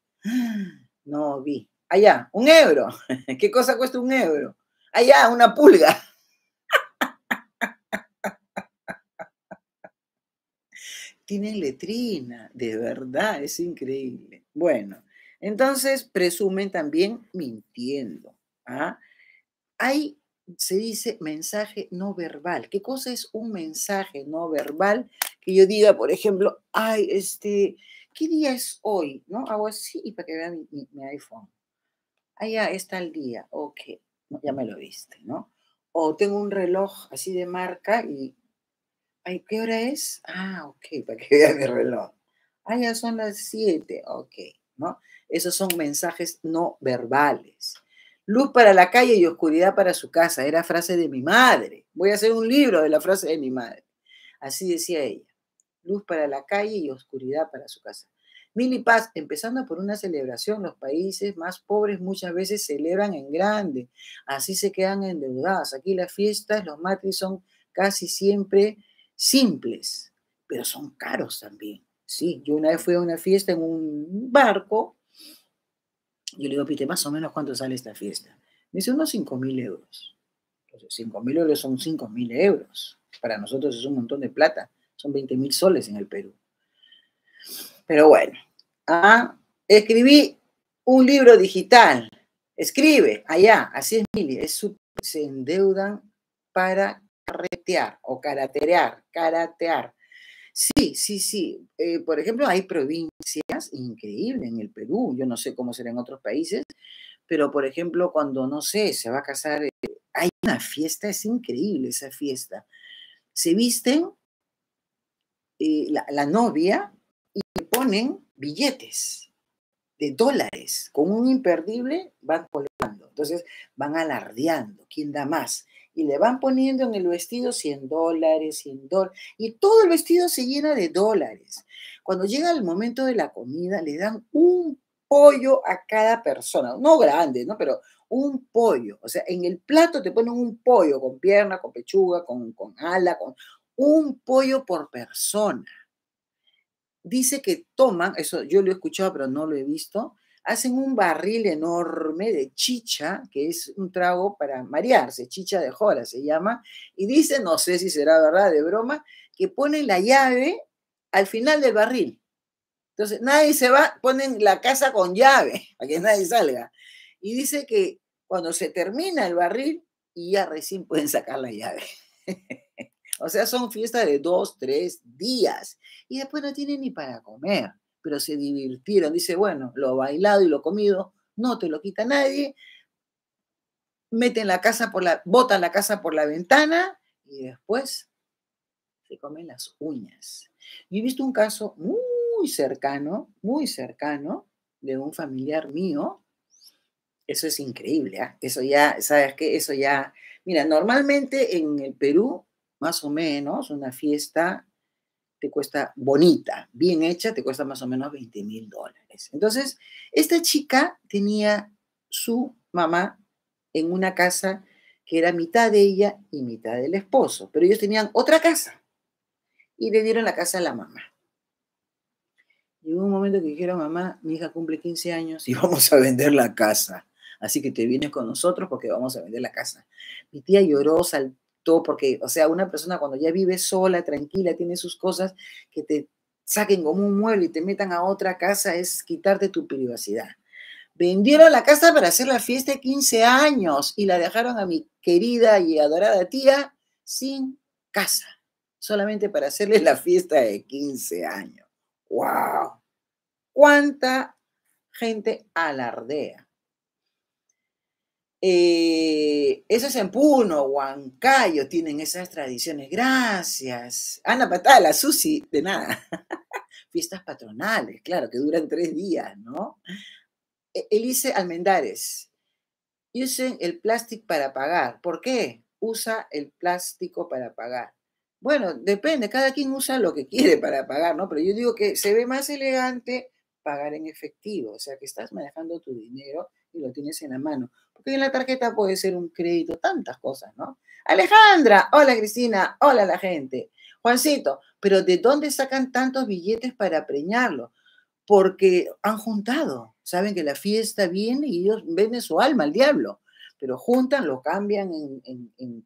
No vi. Allá, un euro. ¿Qué cosa cuesta un euro? Allá, una pulga. Tienen letrina, de verdad, es increíble. Bueno, entonces presumen también mintiendo. ¿Ah? Hay, se dice, mensaje no verbal. ¿Qué cosa es un mensaje no verbal? Que yo diga, por ejemplo, ay, este, ¿qué día es hoy? ¿No? Hago así para que vean mi, mi iPhone. Allá está el día, ok, ya me lo viste, ¿no? O tengo un reloj así de marca y, ay, ¿qué hora es? Ah, ok, para que vean mi reloj. Ah, ya son las siete, ok, ¿no? Esos son mensajes no verbales. Luz para la calle y oscuridad para su casa. Era frase de mi madre. Voy a hacer un libro de la frase de mi madre. Así decía ella. Luz para la calle y oscuridad para su casa. Mili Paz, empezando por una celebración, los países más pobres muchas veces celebran en grande. Así se quedan endeudados. Aquí las fiestas, los matris son casi siempre simples, pero son caros también. Sí, yo una vez fui a una fiesta en un barco. Yo le digo, Pite, más o menos, ¿cuánto sale esta fiesta? Me dice, unos cinco mil euros. Entonces, cinco mil euros son cinco mil euros. Para nosotros es un montón de plata. Son veinte mil soles en el Perú. Pero bueno. Ah, escribí un libro digital. Escribe allá. Así es, Mili. Es su, se endeudan para carretear o caraterear. Caratear. Sí, sí, sí. Eh, por ejemplo, hay provincias increíbles en el Perú. Yo no sé cómo será en otros países, pero por ejemplo, cuando, no sé, se va a casar, eh, hay una fiesta, es increíble esa fiesta. Se visten eh, la, la novia y le ponen billetes de dólares. Con un imperdible van colgando. Entonces van alardeando. ¿Quién da más? Y le van poniendo en el vestido cien dólares, cien dólares, y todo el vestido se llena de dólares. Cuando llega el momento de la comida, le dan un pollo a cada persona, no grande, ¿no? Pero un pollo, o sea, en el plato te ponen un pollo con pierna, con pechuga, con, con ala, con un pollo por persona. Dice que toman, eso yo lo he escuchado, pero no lo he visto, hacen un barril enorme de chicha, que es un trago para marearse, chicha de jora se llama, y dice, no sé si será verdad, de broma, que ponen la llave al final del barril. Entonces, nadie se va, ponen la casa con llave, para que nadie salga. Y dice que cuando se termina el barril, y ya recién pueden sacar la llave. O sea, son fiestas de dos, tres días. Y después no tienen ni para comer. Pero se divirtieron. Dice, bueno, lo bailado y lo comido no te lo quita nadie. Meten la casa por la, botan la casa por la ventana y después se comen las uñas. Yo he visto un caso muy cercano, muy cercano de un familiar mío. Eso es increíble, ¿eh? Eso ya, ¿sabes qué? Eso ya, mira, normalmente en el Perú, más o menos, una fiesta te cuesta bonita, bien hecha, te cuesta más o menos veinte mil dólares. Entonces, esta chica tenía su mamá en una casa que era mitad de ella y mitad del esposo, pero ellos tenían otra casa y le dieron la casa a la mamá. Y hubo un momento que dijeron, mamá, mi hija cumple quince años y vamos a vender la casa, así que te vienes con nosotros porque vamos a vender la casa. Mi tía lloró, saltó, porque, o sea, una persona cuando ya vive sola, tranquila, tiene sus cosas, que te saquen como un mueble y te metan a otra casa es quitarte tu privacidad. Vendieron la casa para hacer la fiesta de quince años y la dejaron a mi querida y adorada tía sin casa, solamente para hacerle la fiesta de quince años. ¡Wow! ¿Cuánta gente alardea. Eh, eso es en Puno, Huancayo, tienen esas tradiciones. Gracias. Ana Patala, Susi, de nada. Fiestas patronales, claro, que duran tres días, ¿no? Elise Almendares, usen el plástico para pagar. ¿Por qué? Usa el plástico para pagar. Bueno, depende, cada quien usa lo que quiere para pagar, ¿no? Pero yo digo que se ve más elegante pagar en efectivo, o sea, que estás manejando tu dinero y lo tienes en la mano. Porque en la tarjeta puede ser un crédito, tantas cosas, ¿no? Alejandra, hola Cristina, hola la gente. Juancito, ¿pero de dónde sacan tantos billetes para preñarlo? Porque han juntado, saben que la fiesta viene y ellos venden su alma al diablo, pero juntan, lo cambian en, en, en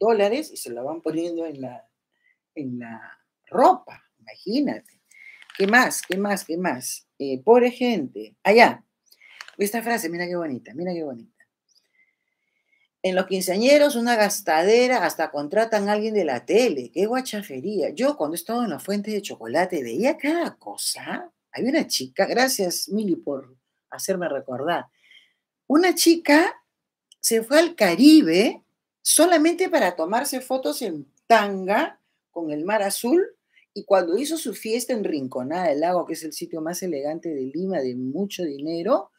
dólares y se lo van poniendo en la, en la ropa, imagínate. ¿Qué más? ¿Qué más? ¿Qué más? Eh, pobre gente. Allá, esta frase, mira qué bonita, mira qué bonita. En los quinceañeros, una gastadera, hasta contratan a alguien de la tele. ¡Qué guachafería! Yo, cuando he estado en la fuente de chocolate, veía cada cosa. Había una chica, gracias, Mili, por hacerme recordar. Una chica se fue al Caribe solamente para tomarse fotos en tanga con el mar azul. Y cuando hizo su fiesta en Rinconada del Lago, que es el sitio más elegante de Lima, de mucho dinero,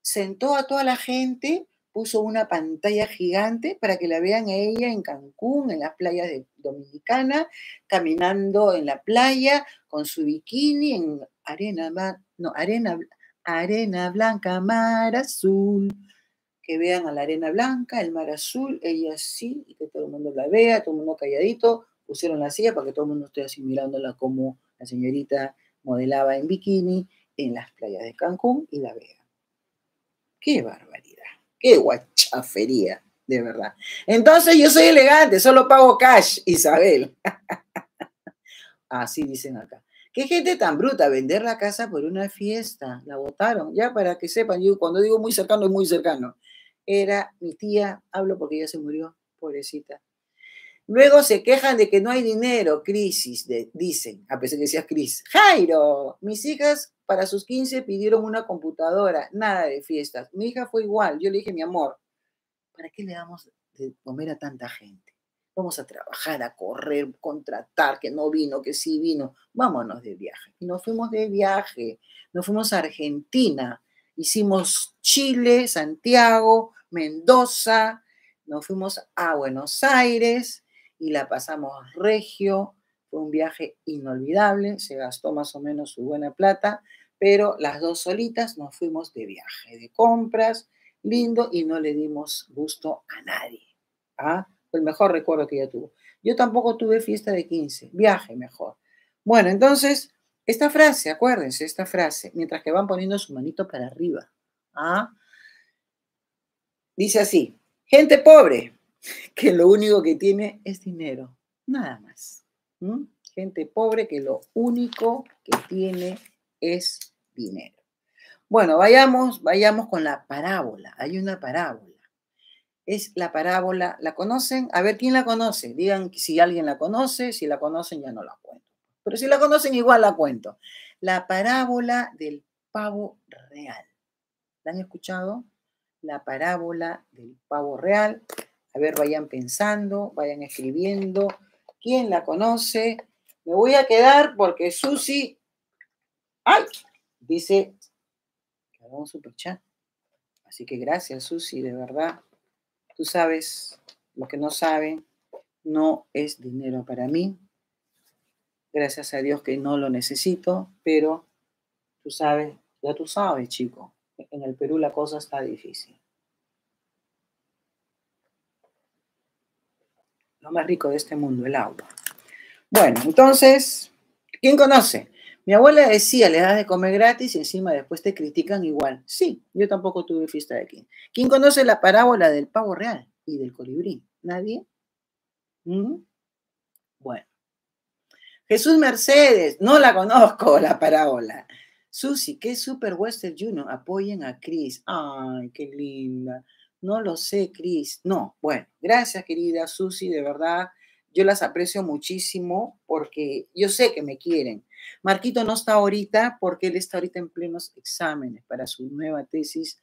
sentó a toda la gente, puso una pantalla gigante para que la vean a ella en Cancún, en las playas de Dominicana, caminando en la playa con su bikini en arena, no, arena, arena blanca, mar azul. Que vean a la arena blanca, el mar azul, ella así, y que todo el mundo la vea, todo el mundo calladito. Pusieron la silla para que todo el mundo esté así mirándola como la señorita modelaba en bikini en las playas de Cancún y la vea. ¡Qué barbaridad! ¡Qué guachafería! De verdad. Entonces yo soy elegante, solo pago cash, Isabel. Así dicen acá. ¡Qué gente tan bruta! Vender la casa por una fiesta. La votaron, ya para que sepan. Yo cuando digo muy cercano, es muy cercano. Era mi tía, hablo porque ella se murió, pobrecita. Luego se quejan de que no hay dinero, crisis, de, dicen, a pesar de que decías crisis. Jairo, mis hijas para sus quince pidieron una computadora, nada de fiestas. Mi hija fue igual, yo le dije, mi amor, ¿para qué le damos de comer a tanta gente? Vamos a trabajar, a correr, contratar, que no vino, que sí vino. Vámonos de viaje. Y nos fuimos de viaje, nos fuimos a Argentina, hicimos Chile, Santiago, Mendoza, nos fuimos a Buenos Aires, y la pasamos regio, fue un viaje inolvidable, se gastó más o menos su buena plata, pero las dos solitas nos fuimos de viaje, de compras, lindo, y no le dimos gusto a nadie. ¿Ah? Fue el mejor recuerdo que ella tuvo. Yo tampoco tuve fiesta de quince, viaje mejor. Bueno, entonces, esta frase, acuérdense, esta frase, mientras que van poniendo su manito para arriba. ¿Ah? Dice así, gente pobre, que lo único que tiene es dinero, nada más. ¿Mm? Gente pobre que lo único que tiene es dinero. Bueno, vayamos, vayamos con la parábola. Hay una parábola. Es la parábola, ¿la conocen? A ver, ¿quién la conoce? Digan si alguien la conoce, si la conocen ya no la cuento. Pero si la conocen igual la cuento. La parábola del pavo real. ¿La han escuchado? La parábola del pavo real. A ver, vayan pensando, vayan escribiendo. ¿Quién la conoce? Me voy a quedar porque Susi... ¡Ay! Dice... Hago un superchat. Así que gracias, Susi, de verdad. Tú sabes, los que no saben, no es dinero para mí. Gracias a Dios que no lo necesito, pero tú sabes, ya tú sabes, chico. En el Perú la cosa está difícil. Lo más rico de este mundo, el agua. Bueno, entonces, ¿quién conoce? Mi abuela decía, le das de comer gratis y encima después te critican igual. Sí, yo tampoco tuve fiesta de aquí. ¿Quién conoce la parábola del pavo real y del colibrí? ¿Nadie? ¿Mm? Bueno. Jesús Mercedes, no la conozco la parábola. Susi, qué super Western Union, apoyen a Cris. Ay, qué linda. No lo sé, Cris. No, bueno, gracias, querida Susi, de verdad. Yo las aprecio muchísimo porque yo sé que me quieren. Marquito no está ahorita porque él está ahorita en plenos exámenes para su nueva tesis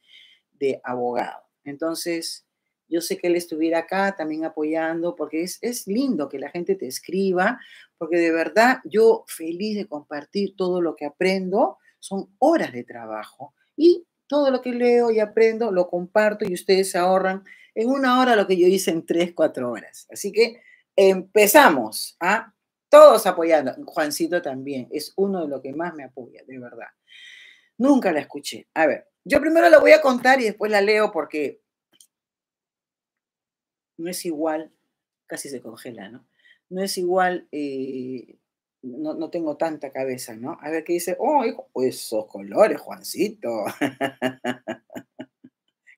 de abogado. Entonces, yo sé que él estuviera acá también apoyando, porque es, es lindo que la gente te escriba, porque de verdad yo feliz de compartir todo lo que aprendo. Son horas de trabajo y todo lo que leo y aprendo lo comparto y ustedes se ahorran en una hora lo que yo hice en tres, cuatro horas. Así que empezamos a todos apoyando. Juancito también es uno de los que más me apoya, de verdad. Nunca la escuché. A ver, yo primero la voy a contar y después la leo porque no es igual, casi se congela, ¿no? No es igual, eh, no, no tengo tanta cabeza, ¿no? A ver qué dice. ¡Oh, hijo! Esos colores, Juancito.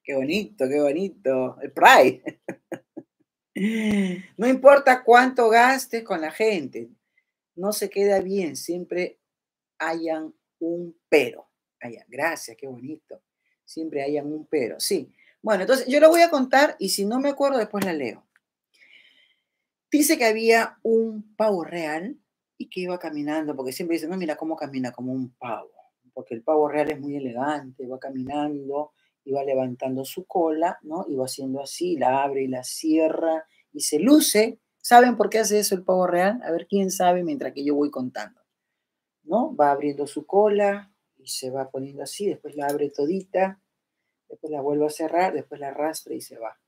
Qué bonito, qué bonito. El Pride. No importa cuánto gastes con la gente, no se queda bien, siempre hayan un pero. Hayan, gracias, qué bonito. Siempre hayan un pero, sí. Bueno, entonces yo lo voy a contar y si no me acuerdo después la leo. Dice que había un pavo real y que iba caminando, porque siempre dicen, no, mira cómo camina, como un pavo, porque el pavo real es muy elegante, va caminando, y va levantando su cola, ¿no? Y va haciendo así, la abre y la cierra y se luce. ¿Saben por qué hace eso el pavo real? A ver quién sabe mientras que yo voy contando, ¿no? Va abriendo su cola y se va poniendo así, después la abre todita, después la vuelve a cerrar, después la arrastra y se va,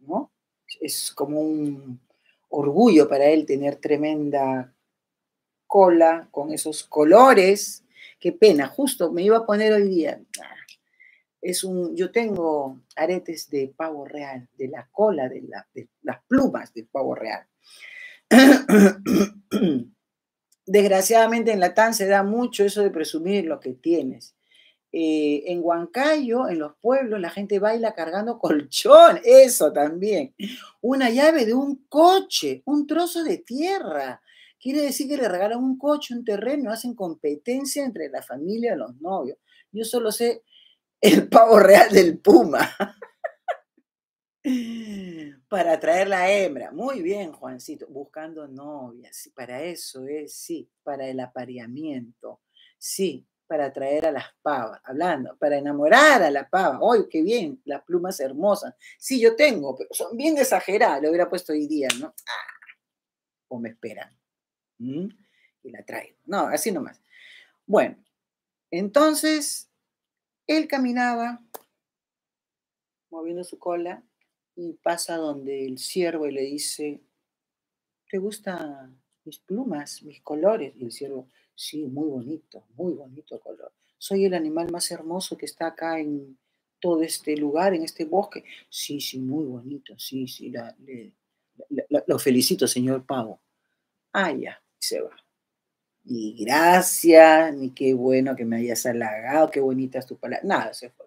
¿no? Es como un orgullo para él tener tremenda cola con esos colores. Qué pena, justo me iba a poner hoy día. Es un, yo tengo aretes de pavo real, de la cola, de, la, de las plumas del pavo real. Desgraciadamente en Latam se da mucho eso de presumir lo que tienes. Eh, en Huancayo, en los pueblos, la gente baila cargando colchón, eso también. Una llave de un coche, un trozo de tierra. Quiere decir que le regalan un coche, un terreno, hacen competencia entre la familia y los novios. Yo solo sé el pavo real del puma para traer la hembra. Muy bien, Juancito, buscando novias. Para eso es, sí, para el apareamiento. Sí, para traer a las pavas, hablando, para enamorar a la pava. ¡Ay, qué bien! Las plumas hermosas. Sí, yo tengo, pero son bien exageradas. Lo hubiera puesto hoy día, ¿no? Ah, o me esperan. ¿Mm? Y la traigo. No, así nomás. Bueno, entonces él caminaba moviendo su cola y pasa donde el ciervo y le dice, ¿te gustan mis plumas, mis colores? Y el ciervo, sí, muy bonito, muy bonito color. Soy el animal más hermoso que está acá en todo este lugar, en este bosque. Sí, sí, muy bonito, sí, sí, la, le, la, la, lo felicito, señor pavo. Ah, ya, se va. Ni gracias, ni qué bueno que me hayas halagado, qué bonitas tus palabras. Nada, se fue.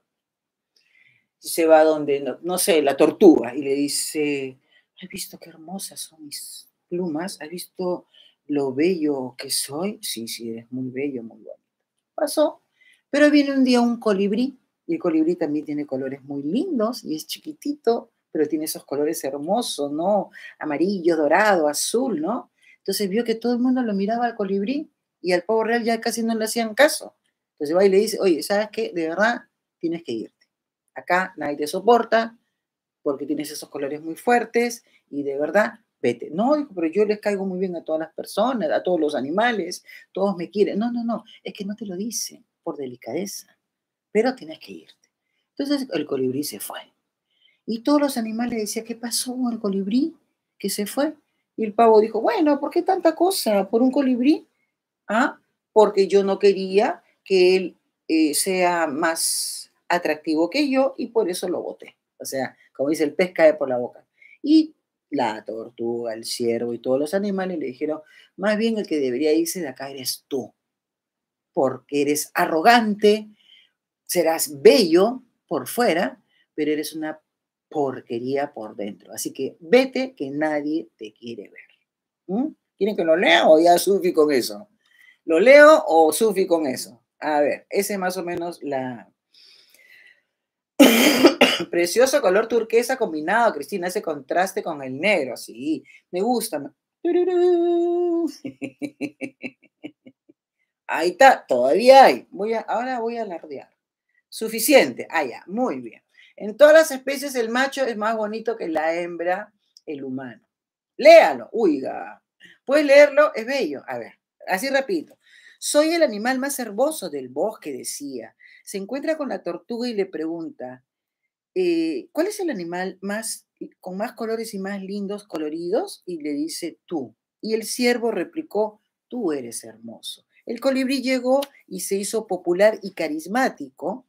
Y se va donde, no, no sé, la tortuga, y le dice, ¿has visto qué hermosas son mis plumas? ¿Has visto lo bello que soy? Sí, sí, eres muy bello, muy bonito. Pasó, pero viene un día un colibrí, y el colibrí también tiene colores muy lindos, y es chiquitito, pero tiene esos colores hermosos, ¿no? Amarillo, dorado, azul, ¿no? Entonces vio que todo el mundo lo miraba al colibrí y al pavo real ya casi no le hacían caso. Entonces va y le dice, oye, ¿sabes qué? De verdad, tienes que irte. Acá nadie te soporta porque tienes esos colores muy fuertes y de verdad, vete. No, dijo, pero yo les caigo muy bien a todas las personas, a todos los animales, todos me quieren. No, no, no, es que no te lo dicen por delicadeza, pero tienes que irte. Entonces el colibrí se fue. Y todos los animales decían, ¿qué pasó con el colibrí que se fue? Y el pavo dijo, bueno, ¿por qué tanta cosa? ¿Por un colibrí? ¿Ah? Porque yo no quería que él eh, sea más atractivo que yo y por eso lo boté. O sea, como dice, el pez cae por la boca. Y la tortuga, el ciervo y todos los animales le dijeron, más bien el que debería irse de acá eres tú. Porque eres arrogante, serás bello por fuera, pero eres una porquería por dentro. Así que vete que nadie te quiere ver. ¿Mm? ¿Quieren que lo lea o ya sufi con eso? ¿Lo leo o sufi con eso? A ver, ese es más o menos la... Precioso color turquesa combinado, Cristina, ese contraste con el negro. Sí, me gusta. Ahí está, todavía hay. Voy a, ahora voy a alardear. Suficiente. Ah, ya, muy bien. En todas las especies el macho es más bonito que la hembra, el humano. Léalo. Uiga. Puedes leerlo, es bello. A ver, así repito. Soy el animal más hermoso del bosque, decía. Se encuentra con la tortuga y le pregunta, eh, ¿cuál es el animal más, con más colores y más lindos coloridos? Y le dice, tú. Y el ciervo replicó, tú eres hermoso. El colibrí llegó y se hizo popular y carismático,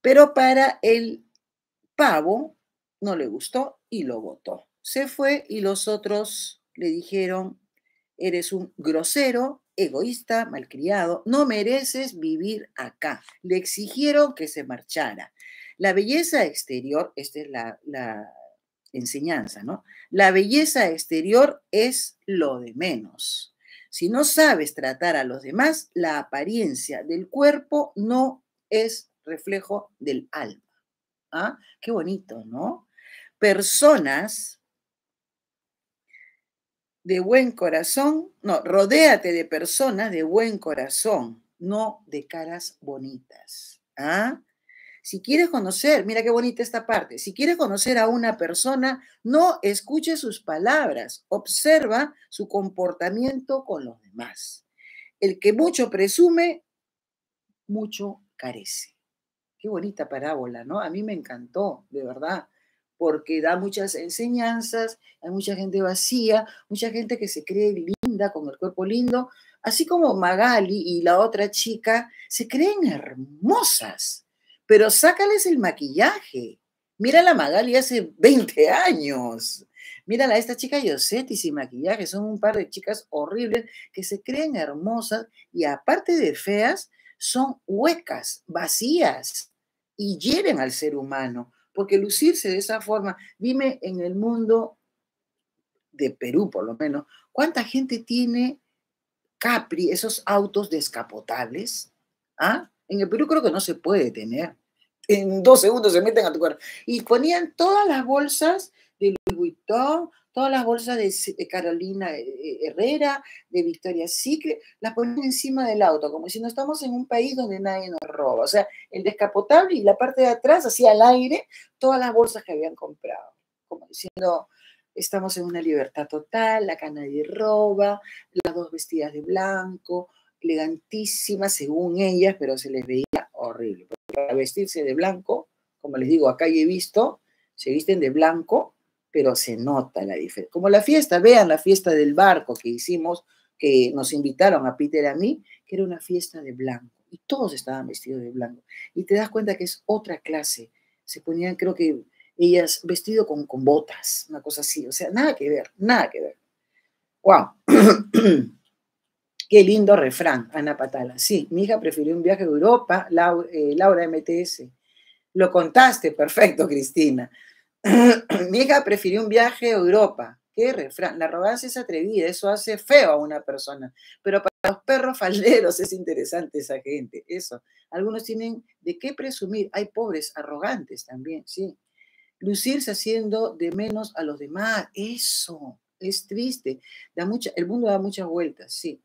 pero para el pavo no le gustó y lo botó. Se fue y los otros le dijeron, eres un grosero, egoísta, malcriado, no mereces vivir acá. Le exigieron que se marchara. La belleza exterior, esta es la, la enseñanza, ¿no? La belleza exterior es lo de menos. Si no sabes tratar a los demás, la apariencia del cuerpo no es reflejo del alma. ¿Ah? Qué bonito, ¿no? Personas de buen corazón, no, rodéate de personas de buen corazón, no de caras bonitas. ¿Ah? Si quieres conocer, mira qué bonita esta parte, si quieres conocer a una persona, no escuche sus palabras, observa su comportamiento con los demás. El que mucho presume, mucho carece. Qué bonita parábola, ¿no? A mí me encantó, de verdad. Porque da muchas enseñanzas, hay mucha gente vacía, mucha gente que se cree linda, con el cuerpo lindo, así como Magaly y la otra chica, se creen hermosas, pero sácales el maquillaje. Mira la Magaly hace veinte años, mira a esta chica Ghiozzetti sin maquillaje, son un par de chicas horribles que se creen hermosas y aparte de feas, son huecas, vacías y hieren al ser humano. Porque lucirse de esa forma, dime en el mundo de Perú por lo menos, ¿cuánta gente tiene Capri, esos autos descapotables? ¿Ah? En el Perú creo que no se puede tener. En dos segundos se meten a tu cuerpo. Y ponían todas las bolsas de Louis Vuitton, todas las bolsas de Carolina Herrera, de Victoria Secret, las ponían encima del auto, como si no estamos en un país donde nadie nos roba. O sea, el descapotable y la parte de atrás, así al aire, todas las bolsas que habían comprado. Como diciendo, estamos en una libertad total, acá nadie roba, las dos vestidas de blanco, elegantísimas según ellas, pero se les veía horrible. Para vestirse de blanco, como les digo, acá yo he visto, se visten de blanco, pero se nota la diferencia. Como la fiesta, vean la fiesta del barco que hicimos, que nos invitaron a Peter y a mí, que era una fiesta de blanco, y todos estaban vestidos de blanco. Y te das cuenta que es otra clase. Se ponían, creo que ellas, vestido con, con botas, una cosa así. O sea, nada que ver, nada que ver. ¡Wow! Qué lindo refrán, Ana Patala. Sí, mi hija prefirió un viaje a Europa, Laura, eh, Laura M T S. Lo contaste, perfecto, Cristina. Mi hija prefirió un viaje a Europa. Qué refrán. La arrogancia es atrevida, eso hace feo a una persona. Pero para los perros falderos es interesante esa gente. Eso. Algunos tienen de qué presumir. Hay pobres arrogantes también, sí. Lucirse haciendo de menos a los demás. Eso. Es triste. Da mucha, el mundo da muchas vueltas, sí.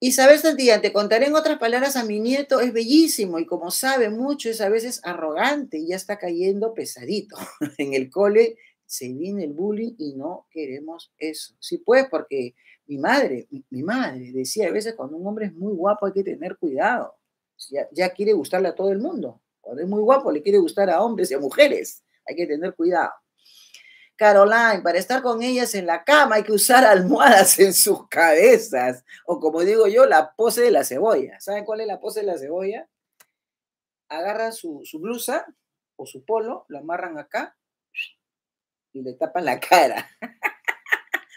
Isabel Santillán, te contaré en otras palabras a mi nieto, es bellísimo y como sabe mucho es a veces arrogante y ya está cayendo pesadito. En el cole se viene el bullying y no queremos eso. Sí, pues, porque mi madre, mi madre decía a veces cuando un hombre es muy guapo hay que tener cuidado. Ya, ya quiere gustarle a todo el mundo. Cuando es muy guapo le quiere gustar a hombres y a mujeres. Hay que tener cuidado. Caroline, para estar con ellas en la cama hay que usar almohadas en sus cabezas. O como digo yo, la pose de la cebolla. ¿Saben cuál es la pose de la cebolla? Agarran su, su blusa o su polo, lo amarran acá y le tapan la cara.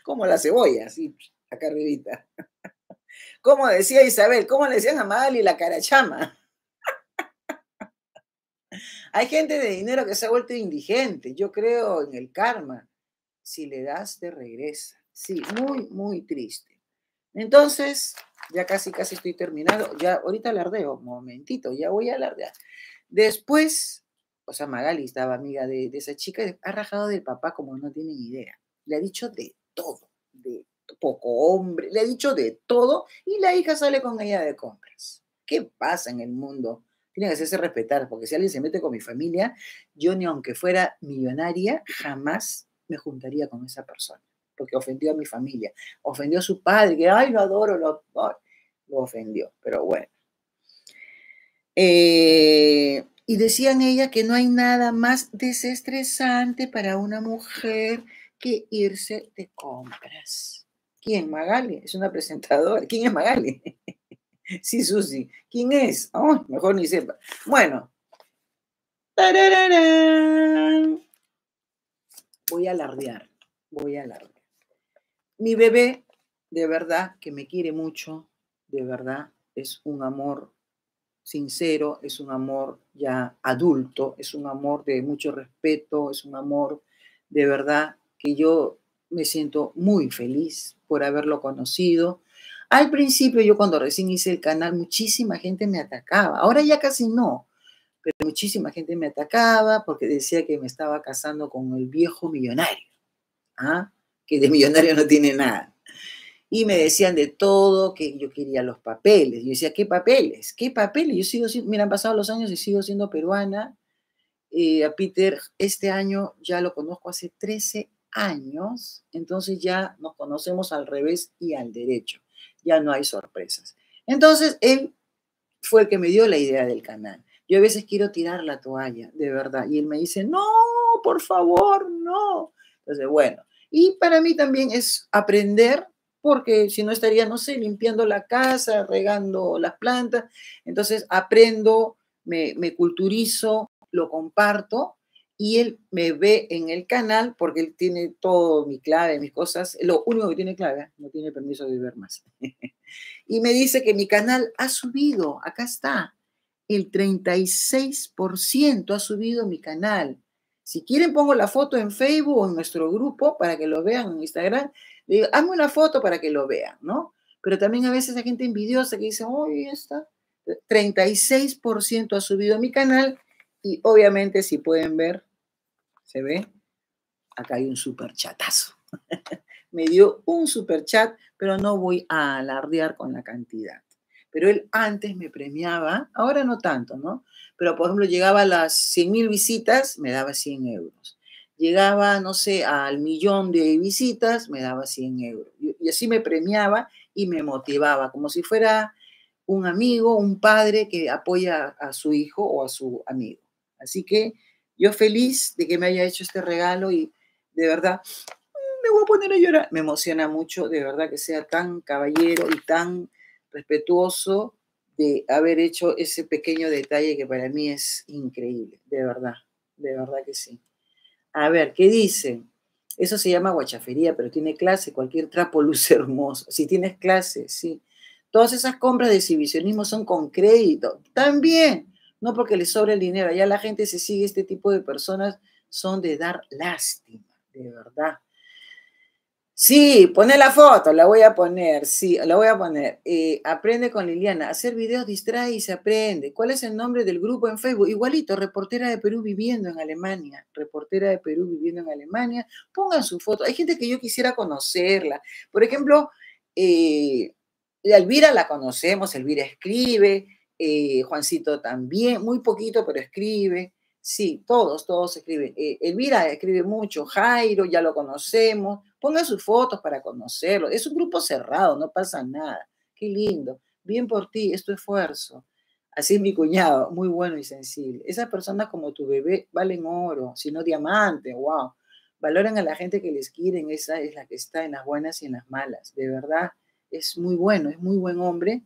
Como la cebolla, así, acá arribita. Como decía Isabel, como le decían a Magaly la carachama. Hay gente de dinero que se ha vuelto indigente. Yo creo en el karma. Si le das, te regresa. Sí, muy, muy triste. Entonces, ya casi, casi estoy terminando. Ya, ahorita alardeo, un momentito, ya voy a alardear. Después, o sea, Magaly estaba amiga de, de esa chica, ha rajado del papá como no tienen idea. Le ha dicho de todo, de poco hombre, le ha dicho de todo y la hija sale con ella de compras. ¿Qué pasa en el mundo? Tiene que hacerse respetar, porque si alguien se mete con mi familia, yo ni aunque fuera millonaria, jamás me juntaría con esa persona, porque ofendió a mi familia, ofendió a su padre, que ay, lo adoro, lo adoro. Lo ofendió, pero bueno. Eh, y decían ella que no hay nada más desestresante para una mujer que irse de compras. ¿Quién? Magaly, es una presentadora. ¿Quién es Magaly? Sí, Susi. ¿Quién es? Oh, mejor ni sepa. Bueno. ¡Tarararán! Voy a alardear, voy a alardear. Mi bebé, de verdad, que me quiere mucho, de verdad, es un amor sincero, es un amor ya adulto, es un amor de mucho respeto, es un amor de verdad que yo me siento muy feliz por haberlo conocido. Al principio, yo cuando recién hice el canal, muchísima gente me atacaba. Ahora ya casi no, pero muchísima gente me atacaba porque decía que me estaba casando con el viejo millonario, ¿ah? Que de millonario no tiene nada. Y me decían de todo, que yo quería los papeles. Yo decía, ¿qué papeles? ¿Qué papeles? Yo sigo siendo, mira, han pasado los años y sigo siendo peruana. Eh, a Peter este año ya lo conozco hace trece años. Entonces ya nos conocemos al revés y al derecho. Ya no hay sorpresas. Entonces él fue el que me dio la idea del canal. Yo a veces quiero tirar la toalla, de verdad. Y él me dice, no, por favor, no. Entonces, bueno. Y para mí también es aprender, porque si no estaría, no sé, limpiando la casa, regando las plantas. Entonces aprendo, me, me culturizo, lo comparto y él me ve en el canal porque él tiene todo mi clave, mis cosas. Lo único que tiene clave, ¿eh? No tiene permiso de ver más. Y me dice que mi canal ha subido, acá está, el treinta y seis por ciento ha subido mi canal. Si quieren pongo la foto en Facebook o en nuestro grupo para que lo vean en Instagram. Le digo, hazme una foto para que lo vean, ¿no? Pero también a veces hay gente envidiosa que dice, oh, ya está. treinta y seis por ciento ha subido mi canal y obviamente si pueden ver, se ve, acá hay un super chatazo. Me dio un super chat, pero no voy a alardear con la cantidad. Pero él antes me premiaba, ahora no tanto, ¿no? Pero, por ejemplo, llegaba a las cien mil visitas, me daba cien euros. Llegaba, no sé, al millón de visitas, me daba cien euros. Y así me premiaba y me motivaba, como si fuera un amigo, un padre que apoya a su hijo o a su amigo. Así que yo feliz de que me haya hecho este regalo y de verdad me voy a poner a llorar. Me emociona mucho, de verdad, que sea tan caballero y tan respetuoso de haber hecho ese pequeño detalle que para mí es increíble, de verdad, de verdad que sí. A ver, ¿qué dicen? Eso se llama guachafería, pero tiene clase. Cualquier trapo luce hermoso. Si tienes clase, sí. Todas esas compras de exhibicionismo son con crédito. También. No porque les sobra el dinero. Allá la gente se sigue. Este tipo de personas son de dar lástima. De verdad. Sí, pone la foto. La voy a poner. Sí, la voy a poner. Eh, aprende con Liliana. Hacer videos distrae y se aprende. ¿Cuál es el nombre del grupo en Facebook? Igualito, Reportera de Perú Viviendo en Alemania. Reportera de Perú Viviendo en Alemania. Pongan su foto. Hay gente que yo quisiera conocerla. Por ejemplo, eh, Elvira la conocemos. Elvira escribe. Eh, Juancito también. Muy poquito, pero escribe. Sí, todos, todos escriben. Eh, Elvira escribe mucho. Jairo, ya lo conocemos. Pongan sus fotos para conocerlo. Es un grupo cerrado, no pasa nada. Qué lindo. Bien por ti, es tu esfuerzo. Así es mi cuñado, muy bueno y sensible. Esas personas como tu bebé valen oro, si no diamante, wow. Valoran a la gente que les quieren, esa es la que está en las buenas y en las malas. De verdad, es muy bueno, es muy buen hombre.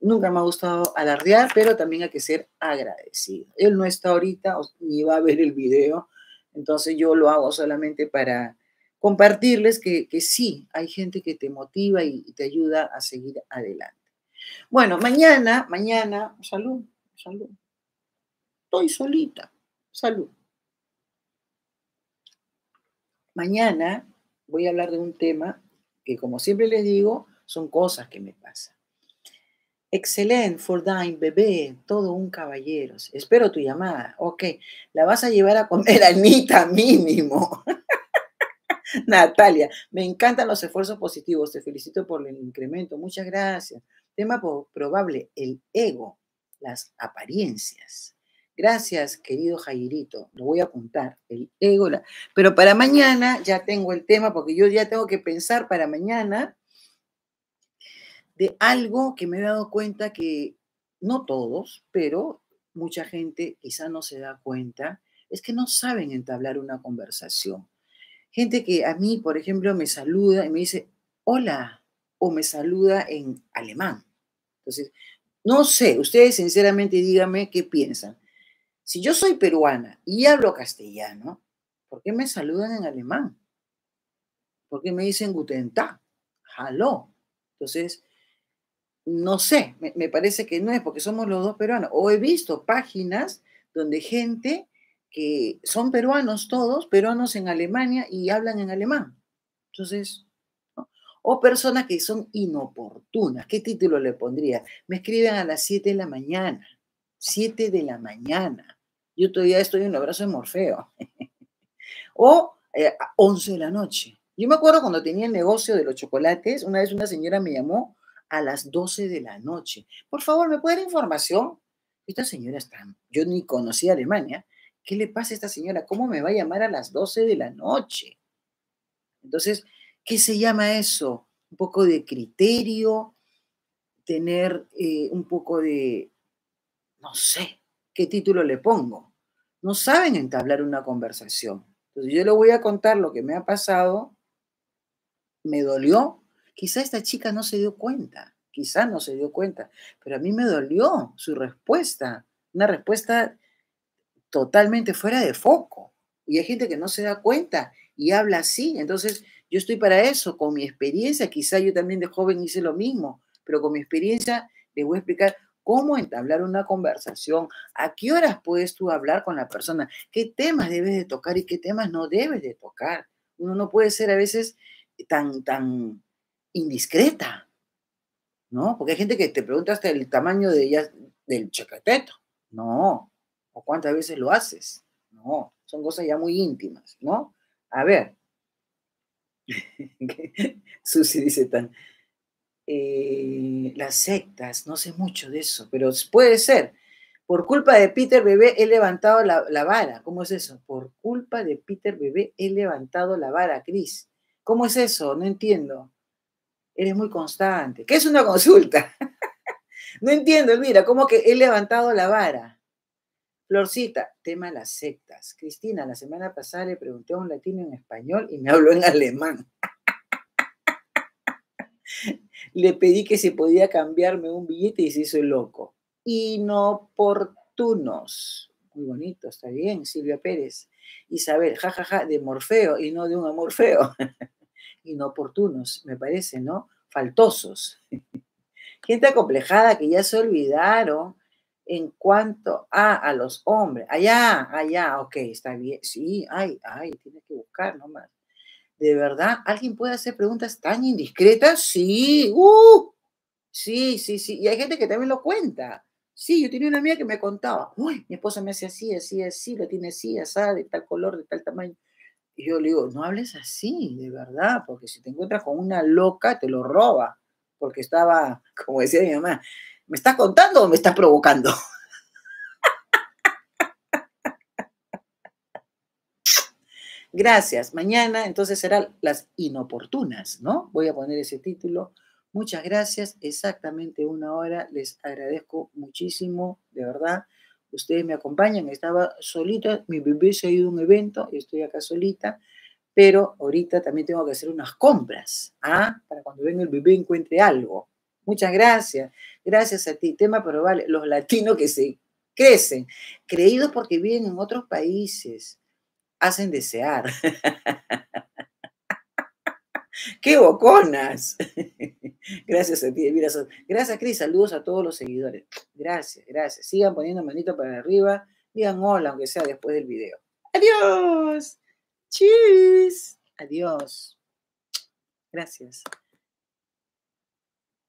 Nunca me ha gustado alardear, pero también hay que ser agradecido. Él no está ahorita, ni va a ver el video. Entonces yo lo hago solamente para compartirles que, que sí, hay gente que te motiva y, y te ayuda a seguir adelante. Bueno, mañana, mañana, salud, salud. Estoy solita, salud. Mañana voy a hablar de un tema que, como siempre les digo, son cosas que me pasan. Excelente, for thine, bebé, todo un caballero. Espero tu llamada. Ok, la vas a llevar a comer a Anita mínimo. Natalia, me encantan los esfuerzos positivos. Te felicito por el incremento. Muchas gracias. Tema probable, el ego, las apariencias. Gracias, querido Jairito. Lo voy a apuntar, el ego. La... Pero para mañana ya tengo el tema, porque yo ya tengo que pensar para mañana de algo que me he dado cuenta que, no todos, pero mucha gente quizá no se da cuenta, es que no saben entablar una conversación. Gente que a mí, por ejemplo, me saluda y me dice, hola, o me saluda en alemán. Entonces, no sé, ustedes sinceramente díganme qué piensan. Si yo soy peruana y hablo castellano, ¿por qué me saludan en alemán? ¿Por qué me dicen Guten Tag? Hallo. Entonces, no sé, me, me parece que no es porque somos los dos peruanos. O he visto páginas donde gente que son peruanos todos, peruanos en Alemania y hablan en alemán. Entonces, ¿no? O personas que son inoportunas. ¿Qué título le pondría? Me escriben a las siete de la mañana. siete de la mañana. Yo todavía estoy en un abrazo de Morfeo. O eh, a once de la noche. Yo me acuerdo cuando tenía el negocio de los chocolates, una vez una señora me llamó a las doce de la noche. Por favor, ¿me puede dar información? Esta señora está... Yo ni conocía Alemania. ¿Qué le pasa a esta señora? ¿Cómo me va a llamar a las doce de la noche? Entonces, ¿qué se llama eso? Un poco de criterio, tener eh, un poco de... No sé. ¿Qué título le pongo? No saben entablar una conversación. Entonces yo le voy a contar lo que me ha pasado. Me dolió. Quizá esta chica no se dio cuenta. Quizá no se dio cuenta. Pero a mí me dolió su respuesta. Una respuesta totalmente fuera de foco. Y hay gente que no se da cuenta y habla así. Entonces yo estoy para eso. Con mi experiencia, quizá yo también de joven hice lo mismo. Pero con mi experiencia les voy a explicar cómo entablar una conversación, a qué horas puedes tú hablar con la persona, qué temas debes de tocar y qué temas no debes de tocar. Uno no puede ser a veces tan, tan indiscreta, ¿no? Porque hay gente que te pregunta hasta el tamaño de ellas, del chacateto. No. ¿O cuántas veces lo haces? No. Son cosas ya muy íntimas, ¿no? A ver. Susi dice tan... Eh, las sectas, no sé mucho de eso, pero puede ser. Por culpa de Peter Bebé he levantado la, la vara. ¿Cómo es eso? Por culpa de Peter Bebé he levantado la vara, Cris. ¿Cómo es eso? No entiendo. Eres muy constante. ¿Qué es una consulta? No entiendo, mira, ¿cómo que he levantado la vara? Florcita, tema las sectas. Cristina, la semana pasada le pregunté a un latino en español y me habló en alemán. Le pedí que si podía cambiarme un billete y se hizo loco. Inoportunos. Muy bonito, está bien, Silvia Pérez. Isabel, jajaja, ja, ja, de Morfeo y no de un amor feo. Inoportunos, me parece, ¿no? Faltosos. Gente acomplejada que ya se olvidaron en cuanto a, a los hombres. Allá, allá, ok, está bien. Sí, ay, ay, tienes que buscar nomás. ¿De verdad? ¿Alguien puede hacer preguntas tan indiscretas? Sí, uh, sí, sí, sí. Y hay gente que también lo cuenta. Sí, yo tenía una amiga que me contaba, uy, mi esposa me hace así, así, así, lo tiene así, así, de tal color, de tal tamaño. Y yo le digo, no hables así, de verdad, porque si te encuentras con una loca, te lo roba. Porque estaba, como decía mi mamá, ¿me estás contando o me estás provocando? Gracias. Mañana, entonces, serán las inoportunas, ¿no? Voy a poner ese título. Muchas gracias. Exactamente una hora. Les agradezco muchísimo, de verdad. Ustedes me acompañan. Estaba solita. Mi bebé se ha ido a un evento y estoy acá solita. Pero ahorita también tengo que hacer unas compras. ¿Ah? Para cuando venga el bebé encuentre algo. Muchas gracias. Gracias a ti. Tema probable. Los latinos que se crecen. Creídos porque viven en otros países. Hacen desear. ¡Qué boconas! Gracias a ti, mira, gracias, Cris, saludos a todos los seguidores. Gracias, gracias. Sigan poniendo manito para arriba, digan hola, aunque sea después del video. ¡Adiós! ¡Chis! ¡Adiós! Gracias.